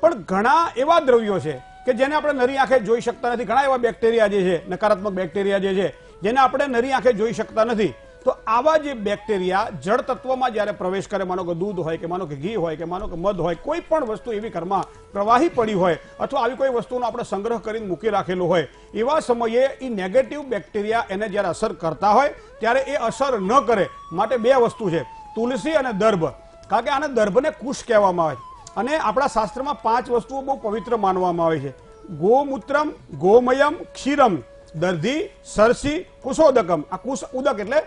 પણ ઘણા એવા દ્રવ્યો છે કે જેને આપણે નરી આંખે જોઈ શકતા નથી। ઘણા એવા બેક્ટેરિયા જે છે, નકારાત્મક બેક્ટેરિયા જે છે, જેને આપણે નરી આંખે જોઈ શકતા નથી। તો આવા જે બેક્ટેરિયા જળ તત્વમાં જ્યારે પ્રવેશ કરે, માનો કે દૂધ હોય કે માનો કે ઘી હોય કે માનો કે મધ હોય, કોઈ પણ વસ્તુ એવી ઘરમાં પ્રવાહી પડી હોય અથવા આવી કોઈ વસ્તુનો આપણે સંગ્રહ કરીને મૂકી રાખેલો હોય, એવા સમયે એ નેગેટિવ બેક્ટેરિયા એને જ્યારે અસર કરતા હોય ત્યારે એ અસર ન કરે માટે બે વસ્તુ છે, તુલસી અને દર્ભ। કારણ કે આને દર્ભને કુશ કહેવામાં આવે છે અને આપણા શાસ્ત્રમાં પાંચ વસ્તુઓ બહુ પવિત્ર માનવામાં આવે છે। ગોમૂત્રમ, ગોમયમ, ક્ષીરમ, દર્ધી, સરસી, કુશોદકમ। આ કુશ ઉદક એટલે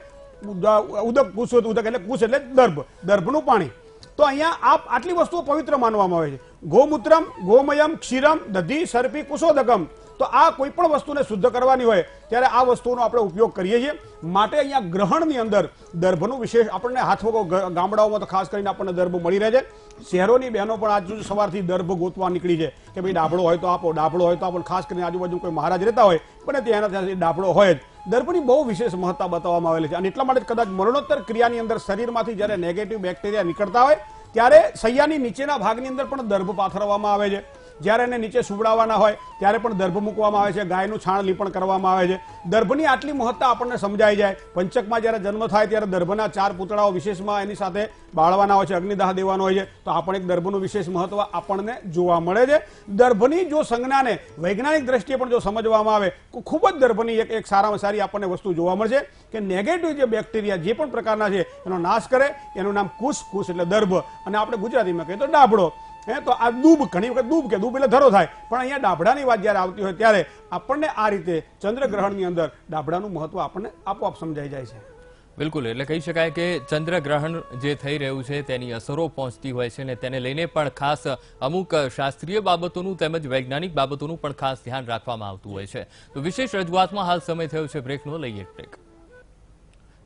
ઉદક, કુશ ઉદક એટલે કુશ એટલે દર્ભ, દર્ભનું પાણી। તો અહીંયા આ આટલી વસ્તુઓ પવિત્ર માનવામાં આવે છે, ગોમૂત્રમ, ગોમયમ, ક્ષીરમ, દધી, સરપી, કુશોદકમ। તો આ કોઈ પણ વસ્તુને શુદ્ધ કરવાની હોય ત્યારે આ વસ્તુનો આપણે ઉપયોગ કરીએ છીએ। માટે અહીંયા ગ્રહણની અંદર દર્ભનું વિશેષ આપણને હાથ વગો, ગામડાઓમાં તો ખાસ કરીને આપણને દર્ભ મળી રહે છે। શહેરોની બહેનો પણ આજુ સવારથી દર્ભ ગોતવા નીકળી છે કે ભાઈ ડાબળો હોય તો આપો, ડાબળો હોય તો આપો। ખાસ કરીને આજુબાજુ કોઈ મહારાજ રહેતા હોય પણ ત્યાં એના ડાબળો હોય જ। દર્ભની બહુ વિશેષ મહત્તા બતાવવામાં આવેલી છે અને એટલા માટે કદાચ મરણોત્તર ક્રિયાની અંદર શરીરમાંથી જ્યારે નેગેટિવ બેક્ટેરિયા નીકળતા હોય ત્યારે સૈયાની નીચેના ભાગની અંદર પણ દર્ભ પાથરવામાં આવે છે। જ્યારે એને નીચે સુવડાવવાના હોય ત્યારે પણ દર્ભ મૂકવામાં આવે છે, ગાયનું છાણ લીપણ કરવામાં આવે છે। દર્ભની આટલી મહત્તા આપણને સમજાઈ જાય। પંચકમાં જ્યારે જન્મ થાય ત્યારે દર્ભના ચાર પૂતળાઓ વિશેષમાં એની સાથે બાળવાના હોય છે, અગ્નિદાહ દેવાનો હોય છે, તો આપણે એક દર્ભનું વિશેષ મહત્વ આપણને જોવા મળે છે। દર્ભની જો સંજ્ઞાને વૈજ્ઞાનિક દ્રષ્ટિએ પણ જો સમજવામાં આવે તો ખૂબ જ દર્ભની એક એક સારામાં સારી આપણને વસ્તુ જોવા મળશે કે નેગેટિવ જે બેક્ટેરિયા જે પણ પ્રકારના છે એનો નાશ કરે, એનું નામ કુશ, કુશ એટલે દર્ભ અને આપણે ગુજરાતીમાં કહીએ તો ડાબળો। હે તો આ દૂબ, ઘણી વખત દૂબ કે દૂબ એટલે ધરો થાય, પણ અહીંયા ડાબડાની વાત જ્યારે આવતી હોય ત્યારે આપણને આ રીતે ચંદ્રગ્રહણની અંદર ડાબડાનું મહત્વ આપણને આપોઆપ સમજાઈ જાય છે। બિલકુલ, એટલે કહી શકાય કે ચંદ્રગ્રહણ જે થઈ રહ્યું છે તેની અસરો પહોંચતી હોય છે અને તેને લઈને પણ ખાસ અમુક શાસ્ત્રીય બાબતોનું તેમજ વૈજ્ઞાનિક બાબતોનું પણ ખાસ ધ્યાન રાખવામાં આવતું હોય છે। તો વિશેષ રજૂઆતમાં હાલ સમય થયો છે બ્રેકનો, લઈએ બ્રેક।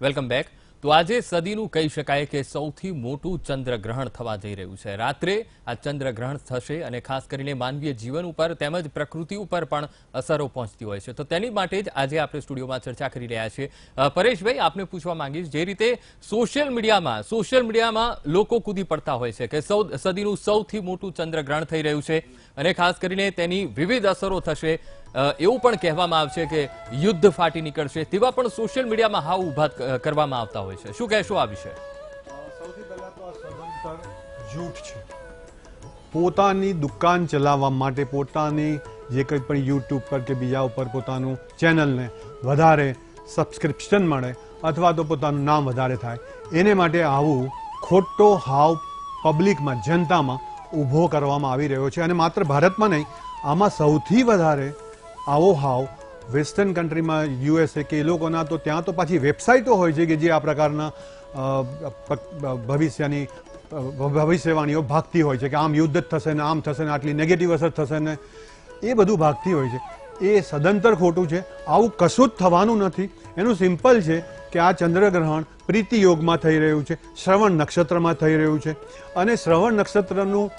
Welcome back. તો આજે સદીનું કહી શકાય કે સૌથી મોટું ચંદ્રગ્રહણ થવા જઈ રહ્યું છે। રાત્રે આ ચંદ્રગ્રહણ થશે અને ખાસ કરીને માનવીય જીવન ઉપર તેમજ પ્રકૃતિ ઉપર પણ અસરો પહોંચતી હોય છે, તો તેની માટે જ આજે આપણે સ્ટુડિયોમાં ચર્ચા કરી રહ્યા છીએ। પરેશભાઈ, આપને પૂછવા માંગીશ, જે રીતે સોશિયલ મીડિયામાં સોશિયલ મીડિયામાં લોકો કૂદી પડતા હોય છે કે સૌ સદીનું સૌથી મોટું ચંદ્રગ્રહણ થઈ રહ્યું છે અને ખાસ કરીને તેની વિવિધ અસરો થશે, એવું પણ કહેવામાં આવશે કે યુદ્ધ ફાટી નીકળશે, તેવા પણ સોશિયલ મીડિયામાં હાવ ઉભા કરવામાં આવતા હોય છે। શું કહેશો આ વિશે? સૌથી પહેલા તો આ સદંતર જૂઠ છે। પોતાની દુકાન ચલાવવા માટે, પોતાની જે કંઈ પણ યુટ્યુબ પર કે બીજા ઉપર પોતાનું ચેનલને વધારે સબસ્ક્રિપ્શન મળે અથવા તો પોતાનું નામ વધારે થાય, એને માટે આવું ખોટો હાવ પબ્લિકમાં, જનતામાં ઊભો કરવામાં આવી રહ્યો છે। અને માત્ર ભારતમાં નહીં, આમાં સૌથી વધારે આવો હાવ વેસ્ટર્ન કન્ટ્રીમાં, યુએસએ કે એ લોકોના, તો ત્યાં તો પાછી વેબસાઇટો હોય છે કે જે આ પ્રકારના ભવિષ્યની ભવિષ્યવાણીઓ ભાગતી હોય છે કે આમ યુદ્ધ થશે ને, આમ થશે ને, આટલી નેગેટિવ અસર થશે ને, એ બધું ભાગતી હોય છે। એ સદંતર ખોટું છે, આવું કશું જ થવાનું નથી। એનું સિમ્પલ છે કે આ ચંદ્રગ્રહણ પ્રીતિ યોગમાં થઈ રહ્યું છે, શ્રવણ નક્ષત્રમાં થઈ રહ્યું છે અને શ્રવણ નક્ષત્રનું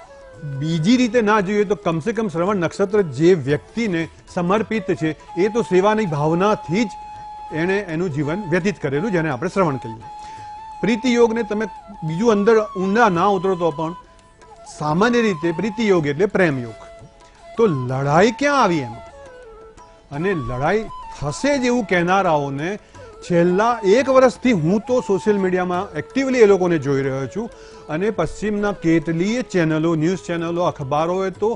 બીજી રીતે ના જોઈએ તો કમસે કમ શ્રવણ નક્ષત્ર જે વ્યક્તિને સમર્પિત છે એ તો સેવાની ભાવનાથી જ એણે એનું જીવન વ્યતીત કરેલું, જેને આપણે શ્રવણ કહીએ। પ્રીતિયોગને તમે બીજું અંદર ઊંડા ના ઉતરો તો પણ સામાન્ય રીતે પ્રીતિયોગ એટલે પ્રેમયોગ, તો લડાઈ ક્યાં આવી એમાં? અને લડાઈ થશે જ એવું કહેનારાઓને છેલ્લા એક વર્ષથી હું તો સોશિયલ મીડિયામાં એક્ટિવલી એ લોકોને જોઈ રહ્યો છું અને પશ્ચિમના કેટલીય ચેનલો, ન્યૂઝ ચેનલો, અખબારોએ તો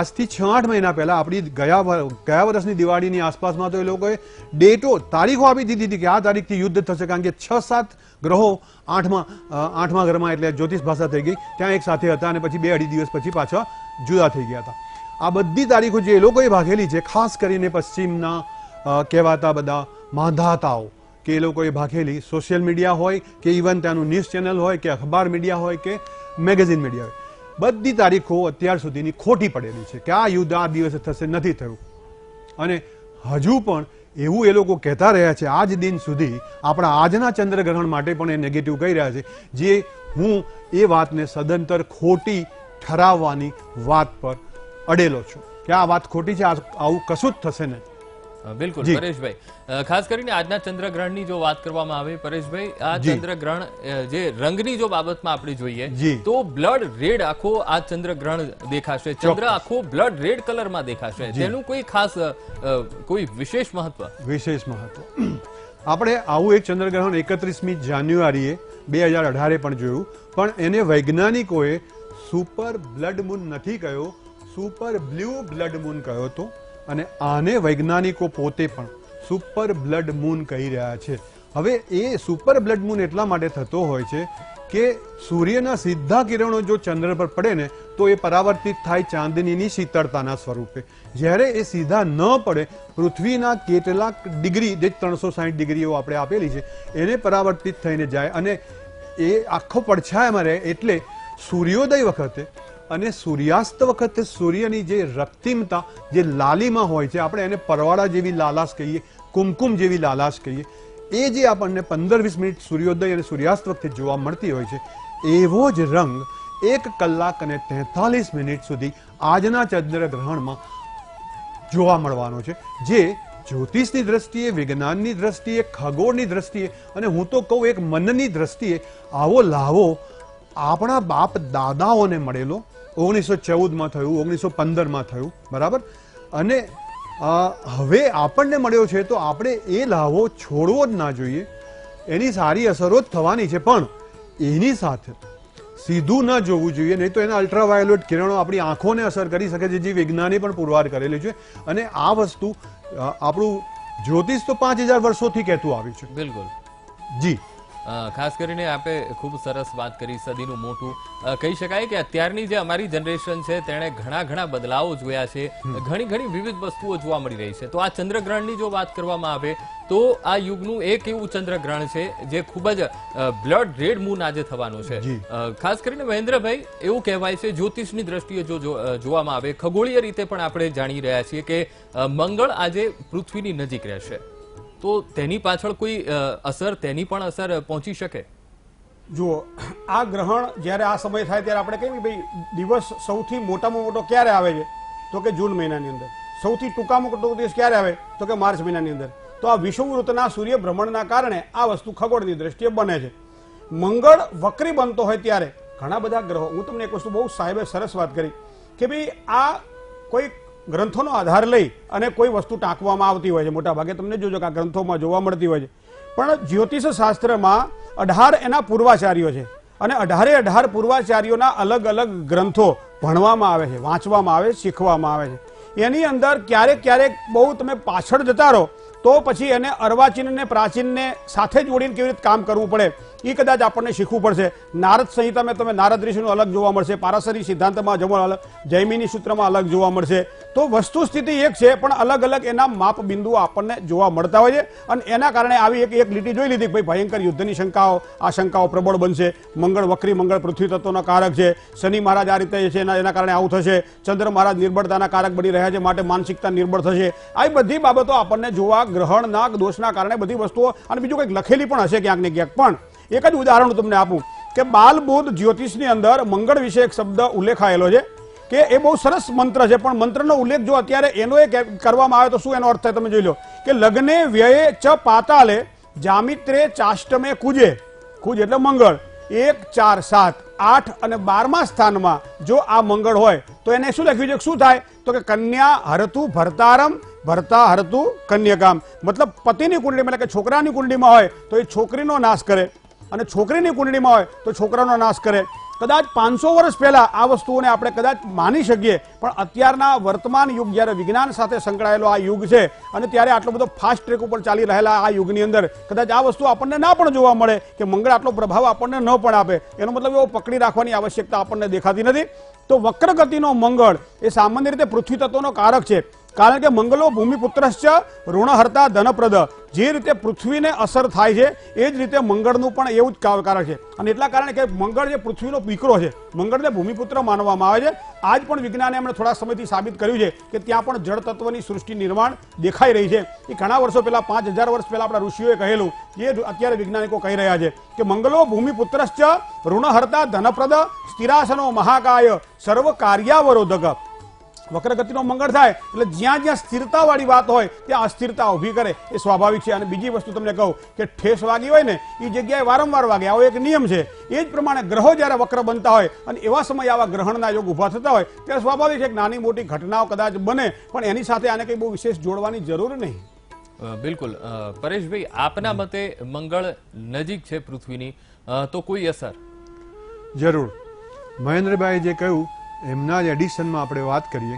આજથી છ આઠ મહિના પહેલાં આપણી ગયા ગયા વર્ષની દિવાળીની આસપાસમાં તો એ લોકોએ ડેટો, તારીખો આપી દીધી હતી કે આ તારીખથી યુદ્ધ થશે, કારણ કે છ સાત ગ્રહો આઠમાં આઠમા ગ્રહમાં, એટલે જ્યોતિષ ભાષા થઈ ગઈ, ત્યાં એક સાથે હતા અને પછી બે અઢી દિવસ પછી પાછા જુદા થઈ ગયા હતા। આ બધી તારીખો જે એ લોકોએ ભાગેલી છે, ખાસ કરીને પશ્ચિમના કહેવાતા બધા માંધાતાઓ, કે એ લોકોએ ભાખેલી સોશિયલ મીડિયા હોય કે ઇવન ત્યાંનું ન્યૂઝ ચેનલ હોય કે અખબાર મીડિયા હોય કે મેગેઝિન મીડિયા હોય, બધી તારીખો અત્યાર સુધીની ખોટી પડેલી છે કે આ યુદ્ધ આ દિવસે થશે, નથી થયું. અને હજુ પણ એવું એ લોકો કહેતા રહ્યા છે આજ દિન સુધી, આપણા આજના ચંદ્રગ્રહણ માટે પણ એ નેગેટિવ કહી રહ્યા છે, જે હું એ વાતને સદંતર ખોટી ઠરાવવાની વાત પર અડેલો છું કે આ વાત ખોટી છે, આવું કશું જ થશે નહીં. બિલકુલ પરેશભાઈ, ખાસ કરીને આજના ચંદ્રગ્રહણની જો વાત કરવામાં આવે પરેશભાઈ, આ ચંદ્રગ્રહણ જે રંગની જો બાબતમાં આપણે જોઈએ તો બ્લડ રેડ આખો આ ચંદ્રગ્રહણ દેખાશે, ચંદ્ર આખો બ્લડ રેડ કલરમાં દેખાશે. તેનું કોઈ ખાસ કોઈ વિશેષ મહત્વ વિશેષ મહત્વ આપણે આવું એક ચંદ્રગ્રહણ એકત્રીસમી જાન્યુઆરીએ બે હજાર અઢારે પણ જોયું, પણ એને વૈજ્ઞાનિકોએ સુપર બ્લડ મૂન નથી કહ્યો, સુપર બ્લુ બ્લડ મૂન કહ્યો હતો. અને આને વૈજ્ઞાનિકો પોતે પણ સુપર બ્લડ મૂન કહી રહ્યા છે. હવે એ સુપર બ્લડ મૂન એટલા માટે થતો હોય છે કે સૂર્યના સીધા કિરણો જો ચંદ્ર પર પડે ને તો એ પરાવર્તિત થાય ચાંદનીની શીતળતાના સ્વરૂપે. જ્યારે એ સીધા ન પડે, પૃથ્વીના કેટલાક ડિગ્રી જે ત્રણસો સાહીઠ ડિગ્રીઓ આપણે આપેલી છે એને પરાવર્તિત થઈને જાય અને એ આખો પડછાયામાં રહે. એટલે સૂર્યોદય વખતે અને સૂર્યાસ્ત વખતે સૂર્યની જે રક્તિમતા જે લાલીમાં હોય છે, આપણે એને પરવાળા જેવી લાલાશ કહીએ, કુમકુમ જેવી લાલાશ કહીએ, એ જે આપણને પંદર વીસ મિનિટ સૂર્યોદય અને સૂર્યાસ્ત વખતે જોવા મળતી હોય છે, એવો જ રંગ એક કલાક અને તેતાલીસ મિનિટ સુધી આજના ચંદ્રગ્રહણમાં જોવા મળવાનો છે, જે જ્યોતિષની દ્રષ્ટિએ, વિજ્ઞાનની દ્રષ્ટિએ, ખગોળની દ્રષ્ટિએ અને હું તો કહું એક મનની દ્રષ્ટિએ આવો લાવો આપણા બાપ દાદાઓને મળેલો. ઓગણીસો ચૌદમાં થયું, ઓગણીસો પંદરમાં થયું, બરાબર. અને હવે આપણને મળ્યો છે તો આપણે એ લાહવો છોડવો જ ના જોઈએ. એની સારી અસરો જ થવાની છે, પણ એની સાથે સીધું ન જોવું જોઈએ, નહીં તો એના અલ્ટ્રાવાયોલેટ કિરણો આપણી આંખોને અસર કરી શકે છે, જે વિજ્ઞાને પણ પુરવાર કરેલી છે. અને આ વસ્તુ આપણું જ્યોતિષ તો પાંચ હજાર વર્ષોથી કહેતું આવ્યું છે. બિલકુલ જી, ખાસ કરીને આપણે ખૂબ સરસ વાત કરી. સદીનું મોટું કહી શકાય કે અત્યારની જે અમારી જનરેશન છે તેણે ઘણા ઘણા બદલાવો જોયા છે, ઘણી ઘણી વિવિધ વસ્તુઓ જોવા મળી રહી છે. તો આ ચંદ્રગ્રહણની જો વાત કરવામાં આવે તો આ યુગનું એક એવું ચંદ્રગ્રહણ છે જે ખૂબ જ બ્લડ રેડ મૂન આજે થવાનું છે. ખાસ કરીને મહેન્દ્રભાઈ, એવું કહેવાય છે જ્યોતિષની દ્રષ્ટિએ જો જોવામાં આવે, ખગોળીય રીતે પણ આપણે જાણી રહ્યા છીએ કે મંગળ આજે પૃથ્વીની નજીક રહેશે, તો તેની પાછળ કોઈ અસર, તેની પણ અસર પહોંચી શકે. જુઓ, આ ગ્રહણ જ્યારે આ સમય થાય ત્યારે આપણે કહીએ ભાઈ દિવસ સૌથી મોટામાં મોટો ક્યારે આવે છે તો કે જૂન મહિનાની અંદર, સૌથી ટૂંકામાં ટૂંકો દિવસ ક્યારે આવે તો કે માર્ચ મહિનાની અંદર. તો આ વિષુવવૃત્તના સૂર્ય ભ્રમણના કારણે આ વસ્તુ ખગોળની દ્રષ્ટિએ બને છે. મંગળ વક્રી બનતો હોય ત્યારે ઘણા બધા ગ્રહો, હું તમને એક વસ્તુ બહુ સાહેબે સરસ વાત કરી કે ભાઈ આ કોઈ ગ્રંથોનો આધાર લઈ અને કોઈ વસ્તુ ટાંકવામાં આવતી હોય છે, મોટા ભાગે તમને જોજો કે આ ગ્રંથોમાં જોવા મળતી હોય છે. પણ જ્યોતિષ શાસ્ત્રમાં અઢાર એના પૂર્વાચાર્યો છે અને અઢારે અઢાર પૂર્વાચાર્યોના અલગ અલગ ગ્રંથો ભણવામાં આવે છે, વાંચવામાં આવે, શીખવામાં આવે છે. એની અંદર ક્યારેક ક્યારેક બહુ તમે પાછળ જતા રહો તો પછી એને અર્વાચીનને પ્રાચીનને સાથે જોડીને કેવી રીતે કામ કરવું પડે એ કદાચ આપણને શીખવું પડશે. નારદ સંહિતામાં તમે નારદ ઋષિનું અલગ જોવા મળશે, પારાશરી સિદ્ધાંતમાં જમણ અલગ, જૈમિની સૂત્રમાં અલગ જોવા મળશે. તો વસ્તુ સ્થિતિ એક છે પણ અલગ અલગ એના માપબિંદુઓ આપણને જોવા મળતા હોય છે. અને એના કારણે આવી એક એક લીટી જોઈ લીધી કે ભાઈ ભયંકર યુદ્ધની શંકાઓ, આ શંકાઓ પ્રબળ બનશે. મંગળ વક્રી, મંગળ પૃથ્વી તત્વનો કારક છે. શનિ મહારાજ આ રીતે છે, એના એના કારણે આવું થશે. ચંદ્ર મહારાજ નિર્બળતાના કારક બની રહ્યા છે, માટે માનસિકતા નિર્બળ થશે. આવી બધી બાબતો આપણને જોવા ગ્રહણના દોષના કારણે બધી વસ્તુઓ અને બીજું કંઈક લખેલી પણ હશે ક્યાંક ને ક્યાંક. પણ એક જ ઉદાહરણ તમને આપું કે બાલબોધ જ્યોતિષની અંદર મંગળ વિશે એક શબ્દ ઉલ્લેખાયેલો છે કે એ બહુ સરસ મંત્ર છે, પણ મંત્રનો ઉલ્લેખ જો અત્યારે એનો એ કરવામાં આવે તો શું એનો અર્થ થાય તમે જોઈ લો કે લગ્ને વ્યયે ચ પાતાલે જામિત્રે ચાષ્ટમે કુજે, કુજ એટલે મંગળ, એક ચાર સાત આઠ અને બારમા સ્થાનમાં જો આ મંગળ હોય તો એને શું લખ્યું છે, શું થાય તો કે કન્યા હરતુ ભરતારમ, ભરતા હરતુ કન્યાકામ, મતલબ પતિની કુંડળીમાં એટલે કે છોકરાની કુંડળીમાં હોય તો એ છોકરીનો નાશ કરે અને છોકરીની કુંડળીમાં હોય તો છોકરાનો નાશ કરે. કદાચ પાંચસો વર્ષ પહેલાં આ વસ્તુઓને આપણે કદાચ માની શકીએ, પણ અત્યારના વર્તમાન યુગ જ્યારે વિજ્ઞાન સાથે સંકળાયેલો આ યુગ છે અને ત્યારે આટલો બધો ફાસ્ટ ટ્રેક ઉપર ચાલી રહેલા આ યુગની અંદર કદાચ આ વસ્તુ આપણને ના પણ જોવા મળે કે મંગળ આટલો પ્રભાવ આપણને ન પણ આપે, એનો મતલબ એવો પકડી રાખવાની આવશ્યકતા આપણને દેખાતી નથી. તો વક્રગતિનો મંગળ એ સામાન્ય રીતે પૃથ્વી તત્વનો કારક છે, कारण के मंगलो भूमिपुत्रश्च ऋणहर्ता धनप्रद जे रीते पृथ्वी ने असर थाय छे ए ज रीते मंगळनुं पण एवुं ज कारण छे अने एटला कारण के मंगळ जे पृथ्वीनो पीकरो छे मंगळने भूमिपुत्र मानवामां आवे छे। आज पण विज्ञाने हमणे थोड़ा समयथी साबित कर्युं छे के त्यां पण जड़ तत्वनी सृष्टि निर्माण देखाई रही है। ए घणा वर्षो पहेला पांच हज़ार वर्ष पहेला आपणा ऋषिओए कहेलुं जे अत्यारे वैज्ञानिको कही रह्या छे के मंगलो भूमिपुत्रश्च ऋणहर्ता धनप्रद स्थिरासनो महाकाय सर्व कार्यावरोधक। वक्रगति मंगल थाय एटले ज्यां ज्यां स्थिरता वाली बात होय त्यां अस्थिरता ऊभी करे ए स्वाभाविक छे। अने बीजी वस्तु तमने कहूं के ठेस वागी होय ने ए जग्याए वारंवार वागे आवो एक नियम छे। ए ज प्रमाणे ग्रहो ज्यारे वक्र बनता होय अने एवा समये आवा ग्रहणना योग ऊभा थता होय त्यारे स्वाभाविक एक नानी मोटी घटनाओ कदाच बने पण एनी साथे आने कंई बहू विशेष जोड़वानी जरूर नहीं। बिल्कुल परेश भाई, आपना मते मंगल नजीक छे पृथ्वीनी तो कोई असर? जरूर महेन्द्र भाई जे कह्युं एमना एडिशन में आपणे बात करिए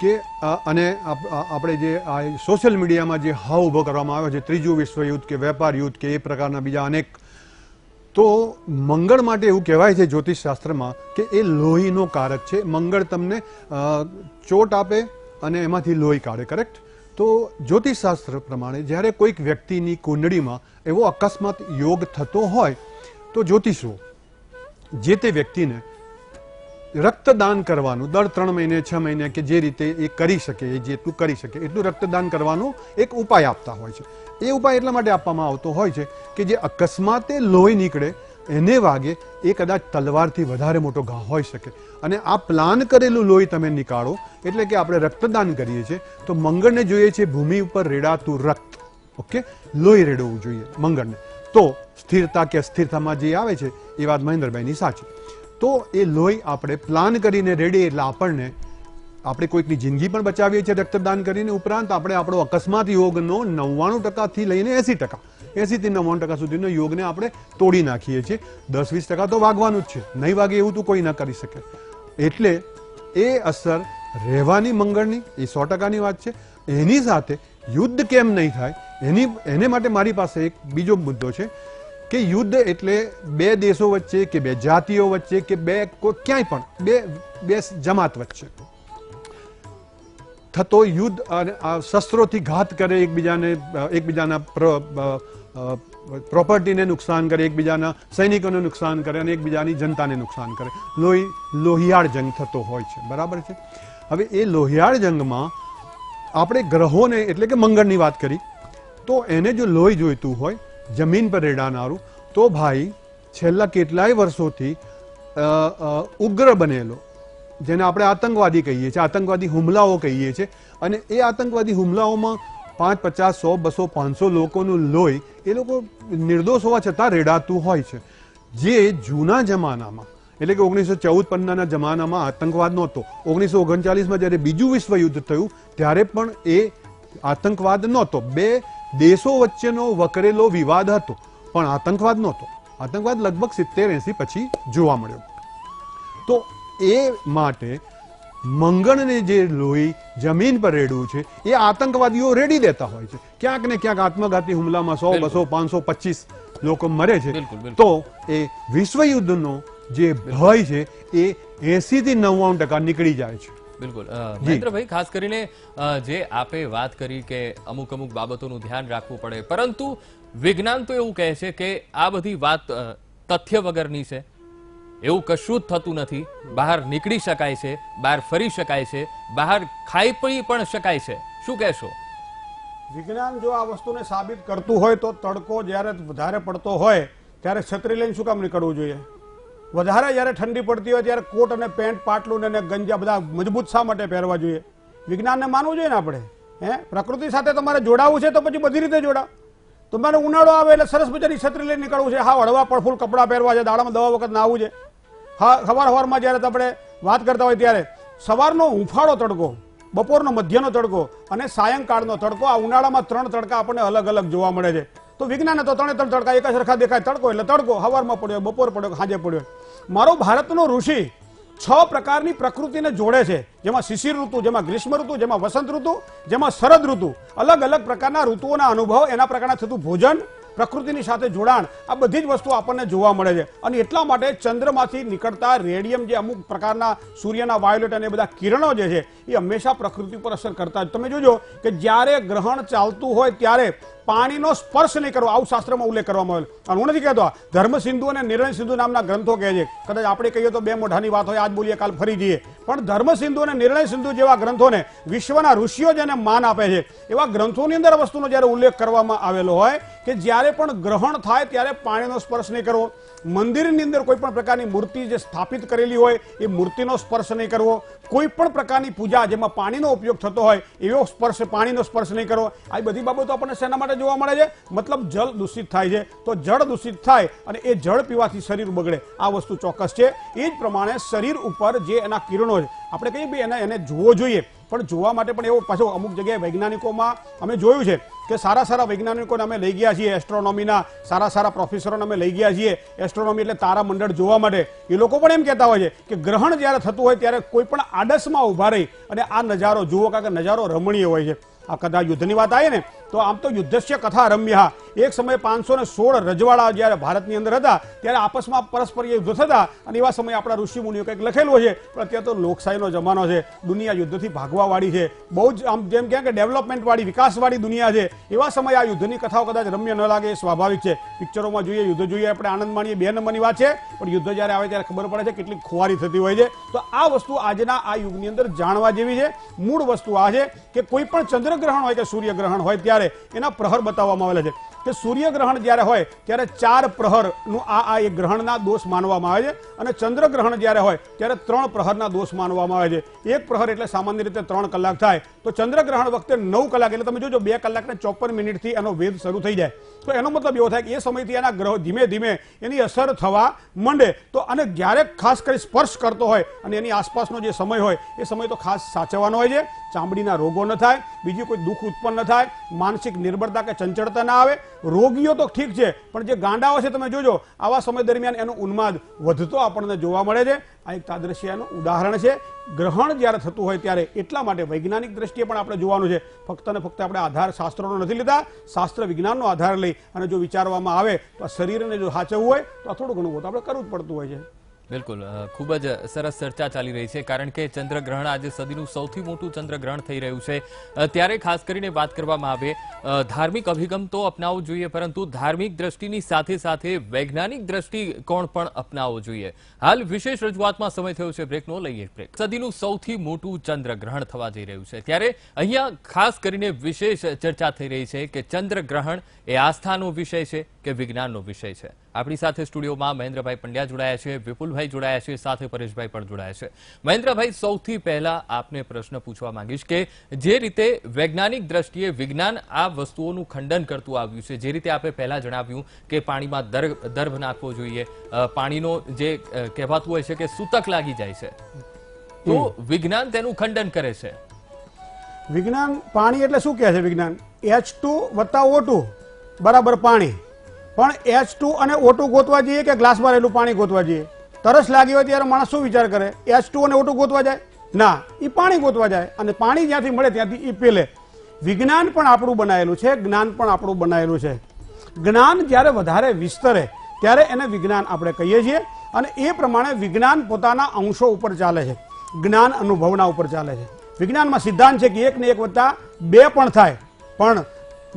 कि अपने जे सोशल मीडिया में जो हाव उभो करवामां आव्यो छे त्रीजु विश्वयुद्ध के वेपार युद्ध के प्रकारना बीजा अनेक, तो मंगल माटे एवुं कहेवाय छे ज्योतिषशास्त्र में कि ए लोहीनो कारक छे। मंगल तमने चोट आपे अने एमांथी लोही काढे, करेक्ट? तो ज्योतिषशास्त्र प्रमाणे ज्यारे कोईक व्यक्तिनी कुंडलीमां एवो अकस्मात योग थतो होय तो ज्योतिषो जे ते व्यक्तिने रक्तदान करवानुं दर त्रण महीने छ महीने के जे रीते ए करी शके ए जेटलुं करी शके एटलुं रक्तदान करवानो एक उपाय आपता होय छे। ए उपाय एटला माटे आपवामां आवतो होय छे के जे अकस्माते लोही नीकळे एने वागे ए कदाच तलवारथी वधारे मोटो घा होई शके अने आ प्लान करेलुं लोही तमे निकाळो एटले के आपणे रक्तदान करीए छे तो मंगळने जोईए छे भूमि उपर रेड़ातुं रक्त, ओके, लोही रेड़वुं जोईए मंगळने। तो स्थिरता के अस्थिरता में जे आवे छे ए वात महेन्द्रभाईनी साची। तो ये लोही आपणे प्लान करीने रेडी एटले आपणे आपणे कोईकनी जिंदगी पण बचावीए छे रक्तदान करीने, उपरांत आपणे आपणो अकस्मात योगनो नव्वाणु टका थी लईने एसी टका एसी थी नव्वाणु टका सुधीनो योगने आपणे तोड़ी नाखीए छे। दस वीस टका तो वागवानुं ज छे, नहीं वागे एवुं तो कोई न करी शके एटले ए असर रहेवानी मंगळनी ए सौ टकानी वात छे। एनी साथे युद्ध केम नहीं थाय एनी एने माटे मारी पासे एक बीजो मुद्दो छे कि युद्ध एटले बे देशों वच्चे के बे जातियों वच्चे के बे क्यांय पण बे बे जमात वच्चे थतो युद्ध शस्त्रोथी घात करे एकबीजाने एकबीजाना प्रोपर्टी ने नुकसान करे एकबीजाना सैनिकोने नुकसान करे अने एकबीजानी जनताने नुकसान करे लोही लोहियाळ जंग थतो होय छे, बराबर छे। हवे ए लोहियाळ जंगमां आपणे ग्रहोने एटले के मंगळनी वात करी तो एने जो लोही जोईतुं होय जमीन पर रेड़ानारू तो भाई छेल्ला केटलाय वर्षोथी उग्र बनेलो जेने आपणे आतंकवादी कहीए छीए आतंकवादी हुमलाओ कहीए छीए अने ए आतंकवादी हुमलाओमां पांच पचास सौ बसो पांच सौ लोकोनु लोई ए लोको निर्दोष होवा छतां रेड़ातुं होय छे। जे जूना जमानामां एटले के ओगनीसो चौद पंदरना जमानामां आतंकवाद नहोतो, ओगनीसो ओगणचालीस में ज्यारे बीजु विश्वयुद्ध थयुं त्यारे पण ए आतंकवाद नहोतो, बे देशों वच्चेनो वकरेलो विवाद हतो पण आतंकवाद नहोतो। आतंकवाद लगभग सित्तेर एसी पछी जोवा मळ्यो। तो ए माटे मंगळने जे लोही जमीन पर रेड़व्युं छे ए आतंकवादीओ रेड़ी देता होय छे क्यांक ने क्यांक आत्मघाती हुमलामां सौ बसो पांच सौ पच्चीस लोको मरे छे। तो ए विश्वयुद्धनो जे भय छे ए एसी थी नव्वाणु टका निकळी जाय छे। बिल्कुल महेन्द्र भाई, खास करीने जे आपे बात करी के अमुक अमुक बाबतोनुं ध्यान राखवुं पड़े परंतु विज्ञान तो एवुं कहे छे के आ बधी बात तथ्य वगरनी छे, एवुं कशुं ज थतुं नथी, बहार नीकळी शकाय छे, बहार फरी शकाय छे, बहार खाई पी पण शकाय छे। शुं कहेशो? विज्ञान जो आ वस्तुने साबित करतुं होय तो तड़को ज्यारे वधारे पड़तो होय त्यारे छतरी लईने शुं काम निकळવું જોઈએ? वधारे जयरे ठंडी पड़ती हो त्यारे कोट अने पेंट पाटलू ने गंजा बधा मजबूत शा माटे पहेरवा जोईए? विज्ञान ने मानवू जोईए ने आपणे? हे प्रकृति साथे तमारे जोड़ावुं छे तो पछी बधी रीते जोड़ाओ। तमने उनाळो आवे एटले सरस मजानी छतरी लईने निकळवुं छे, हाव हळवा पळफूल कपड़ा पहेरवा छे, दाड़ामां दवा वखत नाहवुं छे, हा सवार सवारमां जयरे आपणे वात करता होय त्यारे सवारनो हुंफाळो तड़को, बपोरनो मध्यनो तड़को अने सायंकाळनो तड़को आ उनाळामां त्रण तड़का आपणे अलग अलग जोवा मळे छे। तो विज्ञाने तो त्रणेत्रण तड़का एक सरखा देखाय, तड़को एटले तड़को, हवारमां पड्यो, बपोर पड्यो, हांजे पड्यो। मारो भारतनो ऋषि छ प्रकारनी प्रकृतिने जोड़े छे, जेमां शिशिर ऋतु, जेमां ग्रीष्म ऋतु, जेमां वसंत ऋतु, जेमां शरद ऋतु, अलग अलग प्रकारना ऋतुओना अनुभव, एना प्रकारना थतुं भोजन प्रकृतिनी साथे जोड़ाण आ बधी ज वस्तु आपणे जोवा मळे छे अने एटला माटे चंद्रमांथी नीकळता रेडियम जे अमुक प्रकारना सूर्यना वायोलेट अने बधा किरणो जे छे ए हमेशा प्रकृति पर असर करता तमे जोजो के ज्यारे ग्रहण चालतुं होय त्यारे पाणीनो स्पर्श नहीं करो आवुं शास्त्रोमां उल्लेख करवामां आवेल छे। हूँ नहीं कहता धर्म सिंधु और निर्णय सिंधु नामना ग्रंथों कहे छे कदाच आपणे कहीए तो बे मोढानी वात होय आज बोलीए काल फरी जईए पण धर्म सिंधु और निर्णय सिंधु जेवा ग्रंथों ने विश्वना ऋषिओ जेने मान आपे छे एवा ग्रंथों नी अंदर वस्तुनो ज्यारे उल्लेख करवामां आवेलो होय के ज्यारे पण ग्रहण थाय त्यारे पाणीनो स्पर्श नहीं करवो मंदिरनी अंदर कोईपण प्रकारनी मूर्ति जे स्थापित करेली होय ए मूर्तिनो स्पर्श नहीं करवो कोईपण प्रकारनी पूजा जेमां पाणीनो उपयोग थतो होय एवो स्पर्श पाणीनो स्पर्श नहीं करवो। आ बधी बाबतो आपणे शेना माटे जोवा मळे छे मतलब जल दूषित थाय छे तो जल दूषित थाय अने ए जल पीवाथी शरीर बगड़े आ वस्तु चोक्कस छे। ए ज प्रमाणे शरीर उपर जे एना किरणो छे आपणे कहीए भई एने एने जोवो जोईए पण जोवा माटे पण एवो पाछो अमुक जग्याए वैज्ञानिकोमां अमे जोयुं छे के सारा सारा वैज्ञानिकोने अमे लई गया छीए एस्ट्रोनोमीना सारा सारा प्रोफेसरोने अमे लई गया छीए एस्ट्रोनोमी एटले तारामंडळ जोवा माटे ए लोको पण एम कहेता होय छे के ग्रहण ज्यारे थतुं होय त्यारे कोई पण आडसमां ऊभा रही अने आ नजारो जुओ कारण के नजारो रमणीय होय छे। आ कदा युद्धनी वात आए ने तो आम तो युद्धस्य कथा रम्या एक समय पांच सौ सोल रजवाड़ा जैसे भारत की अंदर था त्यारे आपस में परस्पर युद्ध था और एवा समय अपना ऋषि मुनिओ कंईक लखेलुं छे पण अत्यारे तो लोकशाहीनो जमानो छे दुनिया युद्धथी भागवावाड़ी है बहुत आम जेम कहें कि डेवलपमेंटवाड़ी विकासवाड़ी दुनिया है एवा समय आ युद्धनी कथाओ कदाच रम्य न लागे स्वाभाविक है। पिक्चरों में जोईए युद्ध जोईए आपणे आनंद माणीए बे नंबरनी वात छे पण युद्ध ज्यारे आवे त्यारे खबर पड़े छे केटली खुवारी थती होय छे। तो आ वस्तु आजना आ युगनी अंदर जाणवा जेवी छे। मूळ वस्तु आ छे के कोईपण चंद्रग्रहण होय के सूर्यग्रहण होय त्यारे एना प्रहर बताववामां आवेला छे के सूर्यग्रहण ज्यारे होय त्यारे चार प्रहरनु आ आ एक ग्रहणना दोष मानवामां आवे छे अने चंद्रग्रहण ज्यारे होय त्यारे त्रण प्रहरना दोष मानवामां आवे छे। एक प्रहर एटले सामान्य रीते त्रण कलाक थाय तो चंद्रग्रहण वखते नौ कलाक एटले तमे जोजो बे कलाक ने चौपन मिनिटथी एनो वेध शरू थई जाय तो एनो मतलब एवो थाय के ए समयथी एना ग्रह धीमे धीमे एनी असर थवा मंडे तो अने ज्यारे खास करी स्पर्श करतो होय अने एनी आसपासनो जे समय होय ए समय तो खास साचवવાનો होय छे चामडीना रोगो न थाय बीजो कोई दुख उत्पन्न थाय मानसिक निर्भरता के चंचलता न आवे रोगियों तो ठीक है पण जे गांडाओ छे तमे जोजो आवा समय दरमियान एनो उन्माद वधतो आपणे जोवा मळे छे। आ एक तादृश्यनु उदाहरण छे। ग्रहण ज्यारे थतुं होय त्यारे एटला माटे वैज्ञानिक दृष्टिए पण आपणे जोवानुं छे फक्त ने फक्त आपणे आधार शास्त्रोनो नथी लीधा शास्त्र विज्ञाननो आधार लई अने जो विचारवामां आवे तो शरीरने जो साचवुं होय तो आ थोडुं घणुं तो आपणे करवुं ज पडतुं होय छे। बिल्कुल खूब ज सरस चर्चा चाली रही है कारण के चंद्रग्रहण आज सदीनु सौथी मोटू चंद्रग्रहण थई रह्युं छे त्यारे खास करीने बात करवामां आवे धार्मिक अभिगम तो अपनावो जोईए परंतु धार्मिक दृष्टिनी साथे साथे वैज्ञानिक दृष्टिकोण पण अपनावो जोईए। हाल विशेष रजूआतमां समय थयो छे ब्रेकनो लईए ब्रेक। सदीनु सौथी मोटू चंद्रग्रहण थवा जई रह्युं छे त्यारे अहींया खास करीने विशेष चर्चा थई रही है कि चंद्रग्रहण ए आस्थानो विषय है के विज्ञाननो विषय है। आपणी साथे स्टूडियोमां महेन्द्र भाई पंड्या जोड़ाया छे विपुल भाई जोड़ाया छे साथे परेश भाई पण जोड़ाया छे। महेन्द्र भाई सौथी पहेला आपने प्रश्न पूछवा मांगीश के जे रीते वैज्ञानिक दृष्टिए विज्ञान आ वस्तुओनुं खंडन करतुं आव्युं छे जे रीते आपणे पहेला जणाव्युं के पाणीमां दर्भ नाखवो जोईए पाणीनो जे कहेवातुं होय छे के सूतक लागी जाय छे तो विज्ञान तेनुं खंडन करे छे। विज्ञान पाणी एटले शुं कहे छे विज्ञान एच टू वत्ता ओ टू बराबर पाणी पण एच टू अने ओ टू गोतवा जाइए कि ग्लास में रहेलू पाणी गोतवा जाइए तरस लगी हो त्यारे माणस शू विचार करे एच टू अने ओ टू गोतवा जाए ना ई पाणी गोतवा जाए अने पाणी ज्यांथी मळे त्यांथी ई पी ले। विज्ञान पण आपणुं बनायेलुं छे ज्ञान पण आपणुं बनायेलुं छे ज्ञान ज्यारे वधारे विस्तरे त्यारे एने विज्ञान आपणे कहीए छीए अने ए प्रमाणे विज्ञान पोताना अंशो उपर चाले छे ज्ञान अनुभवना उपर चाले छे। विज्ञानमां सिद्धांत छे कि एक ने एक वत्ता बे पण थाय पण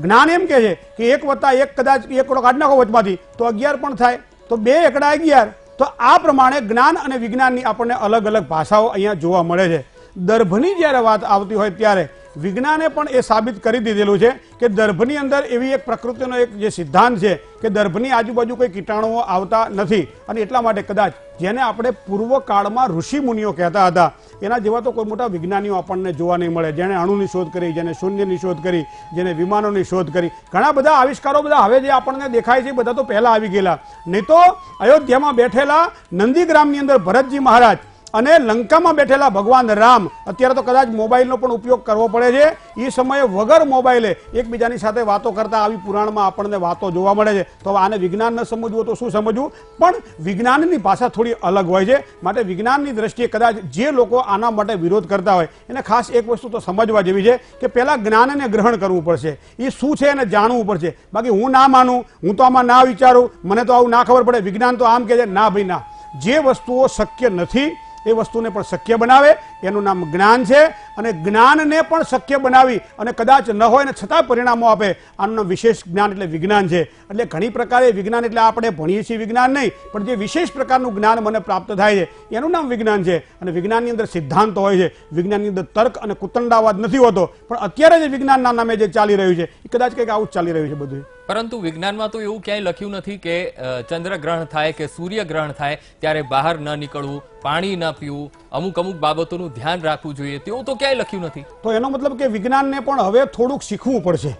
ज्ञान एम कहे कि एक वत्ता एक कदाच एकड़ो काढी नाखो वचमांथी तो अगियार पण थाय तो बे एकड़ा अगियार तो आ प्रमाणे ज्ञान अने विज्ञाननी आपणे अलग अलग भाषाओ अहींया जोवा मळे छे। दर्भनी ज्यारे वात आवती होय त्यारे विज्ञाने पण ए साबित करी दीधेलुं छे के दर्भनी अंदर एवी एक प्रकृतिनो एक जे सिद्धांत छे के दर्भनी आजूबाजू कोई कीटाणुओ आवता नथी अने एटला माटे कदाच जेने आपणे पूर्वकाळमां ऋषि मुनिओ कहेता हता एना जेवा तो कोई मोटा विज्ञानीओ आपणने जोवा नहीं मळे जेने अणुनी शोध करी जेने शून्यनी शोध करी जेने विमानोनी शोध करी घणा बधा आविष्कारो बधा हवे जे आपणने देखाय छे बधा तो पहेला आवी गेला। नहीं तो अयोध्यामां बेठेला नंदीग्रामनी अंदर भरतजी महाराज અને લંકામાં બેઠેલા ભગવાન રામ અત્યારે તો કદાચ મોબાઈલનો પણ ઉપયોગ કરવો પડે છે, એ સમયે વગર મોબાઈલે એકબીજાની સાથે વાતો કરતા આવી પુરાણમાં આપણને વાતો જોવા મળે છે. તો આને વિજ્ઞાન ન સમજવું તો શું સમજવું? પણ વિજ્ઞાનની ભાષા થોડી અલગ હોય છે, માટે વિજ્ઞાનની દ્રષ્ટિએ કદાચ જે લોકો આના માટે વિરોધ કરતા હોય એને ખાસ એક વસ્તુ તો સમજવા જેવી છે કે પહેલાં જ્ઞાનને ગ્રહણ કરવું પડશે, એ શું છે એને જાણવું પડશે. બાકી હું ના માનું, હું તો આમાં ના વિચારું, મને તો આવું ના ખબર પડે, વિજ્ઞાન તો આમ કહે છે, ના ભાઈ ના, જે વસ્તુઓ શક્ય નથી એ વસ્તુને પણ શક્ય બનાવે એનું નામ જ્ઞાન છે. અને જ્ઞાનને પણ શક્ય બનાવી અને કદાચ ન હોય ને છતાં પરિણામો આપે આનું નામ વિશેષ જ્ઞાન એટલે વિજ્ઞાન છે. એટલે ઘણી પ્રકારે વિજ્ઞાન એટલે આપણે ભણીએ છીએ વિજ્ઞાન નહીં, પણ જે વિશેષ પ્રકારનું જ્ઞાન મને પ્રાપ્ત થાય છે એનું નામ વિજ્ઞાન છે. અને વિજ્ઞાનની અંદર સિદ્ધાંત હોય છે, વિજ્ઞાનની અંદર તર્ક અને કુતંડાવાદ નથી હોતો. પણ અત્યારે જે વિજ્ઞાનના નામે જે ચાલી રહ્યું છે એ કદાચ કંઈક આવું જ ચાલી રહ્યું છે બધું. પરંતુ વિજ્ઞાનમાં તો એવું ક્યાંય લખ્યું નથી કે ચંદ્રગ્રહણ થાય કે સૂર્યગ્રહણ થાય ત્યારે બહાર ન નીકળવું, પાણી ન પીવું, અમુક અમુક બાબતોનું ધ્યાન રાખવું જોઈએ, તેવું તો ક્યાંય લખ્યું નથી. તો એનો મતલબ કે વિજ્ઞાનને પણ હવે થોડુંક શીખવું પડશે.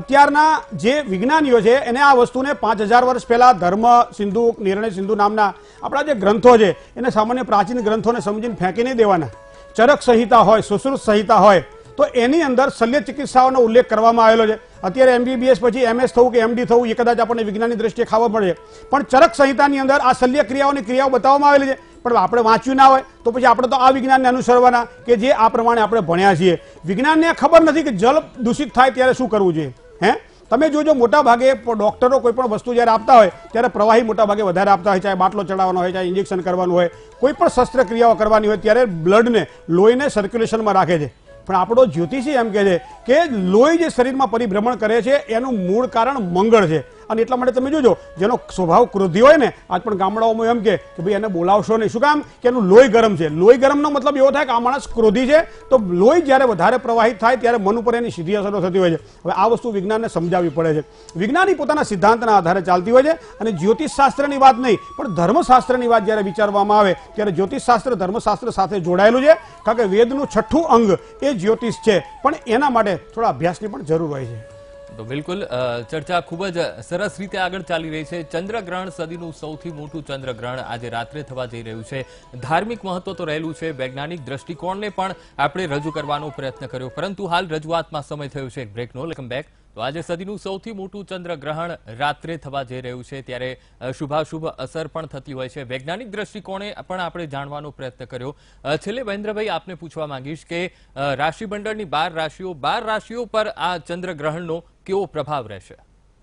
અત્યારના જે વિજ્ઞાનીઓ છે એને આ વસ્તુને પાંચ હજાર વર્ષ પહેલાં ધર્મ સિંધુ, નિર્ણય સિંધુ નામના આપણા જે ગ્રંથો છે એને સામાન્ય પ્રાચીન ગ્રંથોને સમજીને ફેંકી નહીં દેવાના. ચરક સંહિતા હોય, સુશ્રુત સંહિતા હોય, તો એની અંદર શલ્ય ચિકિત્સાઓનો ઉલ્લેખ કરવામાં આવેલો છે. અત્યારે એમબીબીએસ પછી એમએસ થવું કે એમડી થવું એ કદાચ આપણને વિજ્ઞાનની દ્રષ્ટિએ ખબર પડે, પણ ચરક સંહિતાની અંદર આ શલ્ય ક્રિયાઓની ક્રિયાઓ બતાવવામાં આવેલી છે. પણ આપણે વાંચ્યું ના હોય તો પછી આપણે તો આ વિજ્ઞાનને અનુસરવાના કે જે આ પ્રમાણે આપણે ભણ્યા છીએ. વિજ્ઞાનને ખબર નથી કે જલ દૂષિત થાય ત્યારે શું કરવું જોઈએ. હે, તમે જોજો મોટા ભાગે ડૉક્ટરો કોઈ પણ વસ્તુ જ્યારે આપતા હોય ત્યારે પ્રવાહી મોટા ભાગે વધારે આપતા હોય, ચાહે બાટલો ચડાવવાનો હોય, ચાહે ઇન્જેક્શન કરવાનું હોય, કોઈ પણ શસ્ત્રક્રિયાઓ કરવાની હોય ત્યારે બ્લડને, લોહીને સર્ક્યુલેશનમાં રાખે છે. પણ આપણો જ્યોતિષી એમ કહે છે કે લોહી જે શરીરમાં પરિભ્રમણ કરે છે એનું મૂળ કારણ મંગળ છે. અને એટલા માટે તમે જોજો જેનો સ્વભાવ ક્રોધી હોય ને, આજ પણ ગામડાઓમાં એમ કે ભાઈ એને બોલાવશો નહીં, શું કામ કે એનું લોહી ગરમ છે. લોહી ગરમનો મતલબ એવો થાય કે આ માણસ ક્રોધી છે, તો લોહી જ્યારે વધારે પ્રવાહિત થાય ત્યારે મન ઉપર એની સીધી અસરો થતી હોય છે. હવે આ વસ્તુ વિજ્ઞાનને સમજાવવી પડે છે. વિજ્ઞાન પોતાના સિદ્ધાંતના આધારે ચાલતી હોય છે. અને જ્યોતિષશાસ્ત્રની વાત નહીં પણ ધર્મશાસ્ત્રની વાત જ્યારે વિચારવામાં આવે ત્યારે જ્યોતિષશાસ્ત્ર ધર્મશાસ્ત્ર સાથે જોડાયેલું છે, કારણ કે વેદનું છઠ્ઠું અંગ એ જ્યોતિષ છે. પણ એના માટે થોડા અભ્યાસની પણ જરૂર હોય છે. તો બિલકુલ ચર્ચા ખૂબ જ સરસ રીતે આગળ ચાલી રહી છે. ચંદ્રગ્રહણ સદીનું સૌથી મોટું ચંદ્રગ્રહણ આજે રાત્રે થવા જઈ રહ્યું છે. ધાર્મિક મહત્વ તો રહેલું છે, વૈજ્ઞાનિક દ્રષ્ટિકોણને પણ આપણે રજૂ કરવાનો પ્રયત્ન કર્યો, પરંતુ હાલ રજૂઆતમાં સમય થયો છે એક બ્રેકનો. Welcome back. તો આજે સદીનું સૌથી મોટું ચંદ્રગ્રહણ રાત્રે થવા જઈ રહ્યું છે, ત્યારે શુભાશુભ અસર પણ થતી હોય છે. વૈજ્ઞાનિક દ્રષ્ટિકોણે પણ આપણે જાણવાનો પ્રયત્ન કર્યો. છેલ્લે મહેન્દ્રભાઈ આપને પૂછવા માંગીશ કે રાશિમંડળની બાર રાશિઓ બાર રાશિઓ પર આ ચંદ્રગ્રહણનો કેવો પ્રભાવ રહેશે?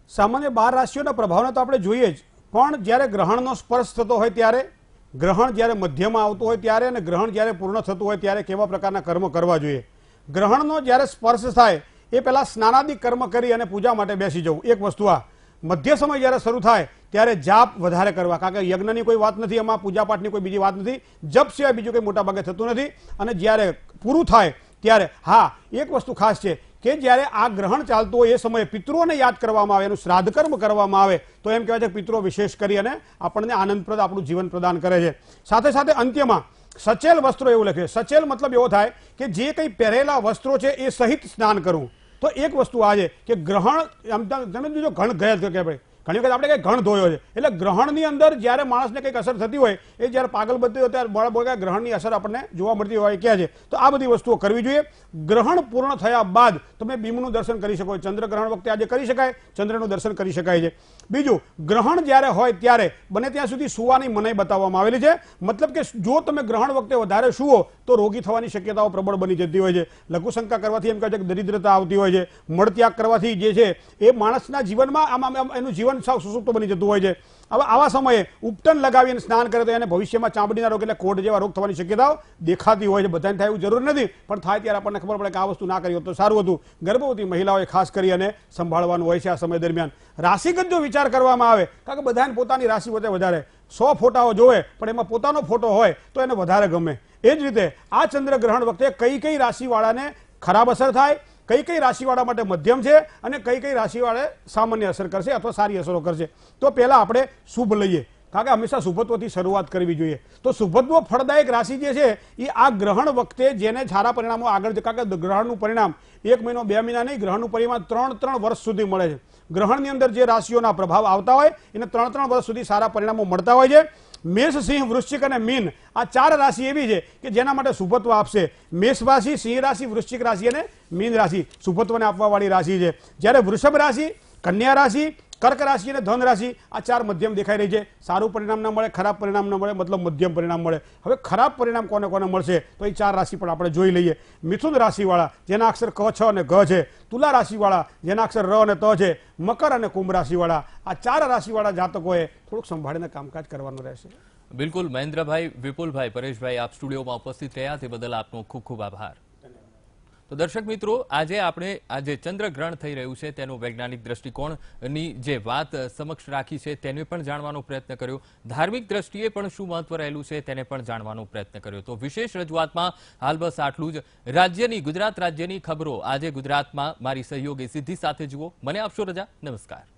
સામાન્ય બાર રાશિઓના પ્રભાવને તો આપણે જોઈએ જ, પણ જ્યારે ગ્રહણનો સ્પર્શ થતો હોય ત્યારે, ગ્રહણ જ્યારે મધ્યમાં આવતું હોય ત્યારે અને ગ્રહણ જ્યારે પૂર્ણ થતું હોય ત્યારે કેવા પ્રકારના કર્મ કરવા જોઈએ. ગ્રહણનો જ્યારે સ્પર્શ થાય એ પહેલાં સ્નાનાદિક કર્મ કરી અને પૂજા માટે બેસી જવું એક વસ્તુ. આ મધ્ય સમય જ્યારે શરૂ થાય ત્યારે જાપ વધારે કરવા, કારણ કે યજ્ઞની કોઈ વાત નથી એમાં, પૂજાપાઠની કોઈ બીજી વાત નથી, જપ સિવાય બીજું કંઈ મોટા ભાગે થતું નથી. અને જ્યારે પૂરું થાય ત્યારે હા એક વસ્તુ ખાસ છે કે જ્યારે આ ગ્રહણ ચાલતું હોય એ સમયે પિતૃઓને યાદ કરવામાં આવે, એનું શ્રાદ્ધ કર્મ કરવામાં આવે, તો એમ કહેવાય છે પિતૃઓ વિશેષ કરી અને આપણને આનંદપ્રદ આપણું જીવન પ્રદાન કરે છે. સાથે સાથે અંત્યમાં સચેલ વસ્ત્રો એવું લખ્યું છે. સચેલ મતલબ એવો થાય કે જે કંઈ પહેરેલા વસ્ત્રો છે એ સહિત સ્નાન કરવું. તો એક વસ્તુ આ છે કે ગ્રહણ, તમે જોજો ઘણ ગયા કે ભાઈ ઘણી વખત આપણે કંઈ ઘણ ધોયો છે, એટલે ગ્રહણની અંદર જ્યારે માણસને કંઈક અસર થતી હોય એ જ્યારે પાગલ બનતી હોય ત્યારે બળ બળ ગ્રહણની અસર આપણને જોવા મળતી હોય ક્યાં છે. તો આ બધી વસ્તુઓ કરવી જોઈએ. ગ્રહણ પૂર્ણ થયા બાદ તમે બીમનું દર્શન કરી શકો, ચંદ્રગ્રહણ વખતે આજે કરી શકાય, ચંદ્રનું દર્શન કરી શકાય છે. બીજું, ગ્રહણ જ્યારે હોય ત્યારે બને ત્યાં સુધી સૂવાની મનાઈ બતાવવામાં આવેલી છે, મતલબ કે જો તમે ગ્રહણ વખતે વધારે સૂવો તો રોગી થવાની શક્યતાઓ પ્રબળ બની જતી હોય છે. લઘુશંકા કરવાથી એમ કહે છે કે દરિદ્રતા આવતી હોય છે, મળત્યાગ કરવાથી જે છે એ માણસના જીવનમાં આમાં એનું જીવન સાવ સુસુપ્ત બની જતું હોય છે. હવે આવા સમયે ઉપટન લગાવીને સ્નાન કરે તો એને ભવિષ્યમાં ચામડીના રોગ એટલે કોઢ જેવા રોગ થવાની શક્યતાઓ દેખાતી હોય છે. બધાને થાય એવું જરૂર નથી, પણ થાય ત્યારે આપણને ખબર પડે કે આ વસ્તુ ના કરી હોત તો સારું હતું. ગર્ભવતી મહિલાઓએ ખાસ કરી અને સંભાળવાનું હોય છે આ સમય દરમિયાન. રાશિગત જો વિચાર કરવામાં આવે, કારણ કે બધાને પોતાની રાશિ પોતે વધારે સો ફોટાઓ જોવે પણ એમાં પોતાનો ફોટો હોય તો એને વધારે ગમે. એ જ રીતે આ ચંદ્રગ્રહણ વખતે કઈ કઈ રાશિવાળાને ખરાબ અસર થાય, કઈ કઈ રાશિવાળા માટે મધ્યમ છે અને કઈ કઈ રાશિવાળા સામાન્ય અસર કરશે અથવા સારી અસરો કરશે. તો પહેલાં આપણે શુભ લઈએ, કારણ કે હંમેશા શુભત્વથી શરૂઆત કરવી જોઈએ. તો શુભત્વ ફળદાયક રાશિ જે છે એ આ ગ્રહણ વખતે જેને સારા પરિણામો આગળ, કારણ કે ગ્રહણનું પરિણામ એક મહિનો બે મહિના નહીં, ગ્રહણનું પરિણામ ત્રણ ત્રણ વર્ષ સુધી મળે છે. ગ્રહણની અંદર જે રાશિઓના પ્રભાવ આવતા હોય એને ત્રણ ત્રણ વર્ષ સુધી સારા પરિણામો મળતા હોય છે. मेष सिंह वृश्चिक और मीन आ चार राशि एवी है कि जेना माटे सुभत्व आपसे। मेष राशि सिंह राशि वृश्चिक राशि और मीन राशि सुभत्व ने आपवा वाली राशि है। ज्यारे वृषभ राशि कन्या राशि कर्क राशि और धन राशि आ चार मध्यम दिखाई रही है। सारू परिणाम न मळे खराब परिणाम न मळे मतलब मध्यम परिणाम मळे। हवे खराब परिणाम कोने कोने मळशे तो ये चार राशि पण आपणे जोई लईए। मिथुन राशिवाळा जेना अक्षर क छ अने ग छे। तुला राशिवाळा जेना अक्षर र अने त छे। मकर अने कुंभ राशिवाळा आ चार राशिवाळा जातकोए थोडुंक संभाळीने कामकाज करवानुं रहेशे। बिल्कुल महेन्द्र भाई, विपुल भाई, परेश भाई आप स्टूडियो में उपस्थित रह्या ते बदल आपनो खूब खूब आभार। तो दर्शक मित्रों आजे आपणे आजे चंद्रग्रहण थई रह्युं छे तेनो वैज्ञानिक दृष्टिकोणनी जे वात समक्ष राखी छे तेने पण जाणवानो प्रयत्न कर्यो। धार्मिक दृष्टिए पण शुं महत्व रहेलुं छे तेने पण जाणवानो प्रयत्न कर्यो। तो विशेष रजूआतमां हाल बस आटलुं ज। राज्यनी गुजरात राज्यनी खबरो आजे गुजरातमां मारी सहयोगी सिद्धि साथे जुओ। मने आपशो रजा। नमस्कार।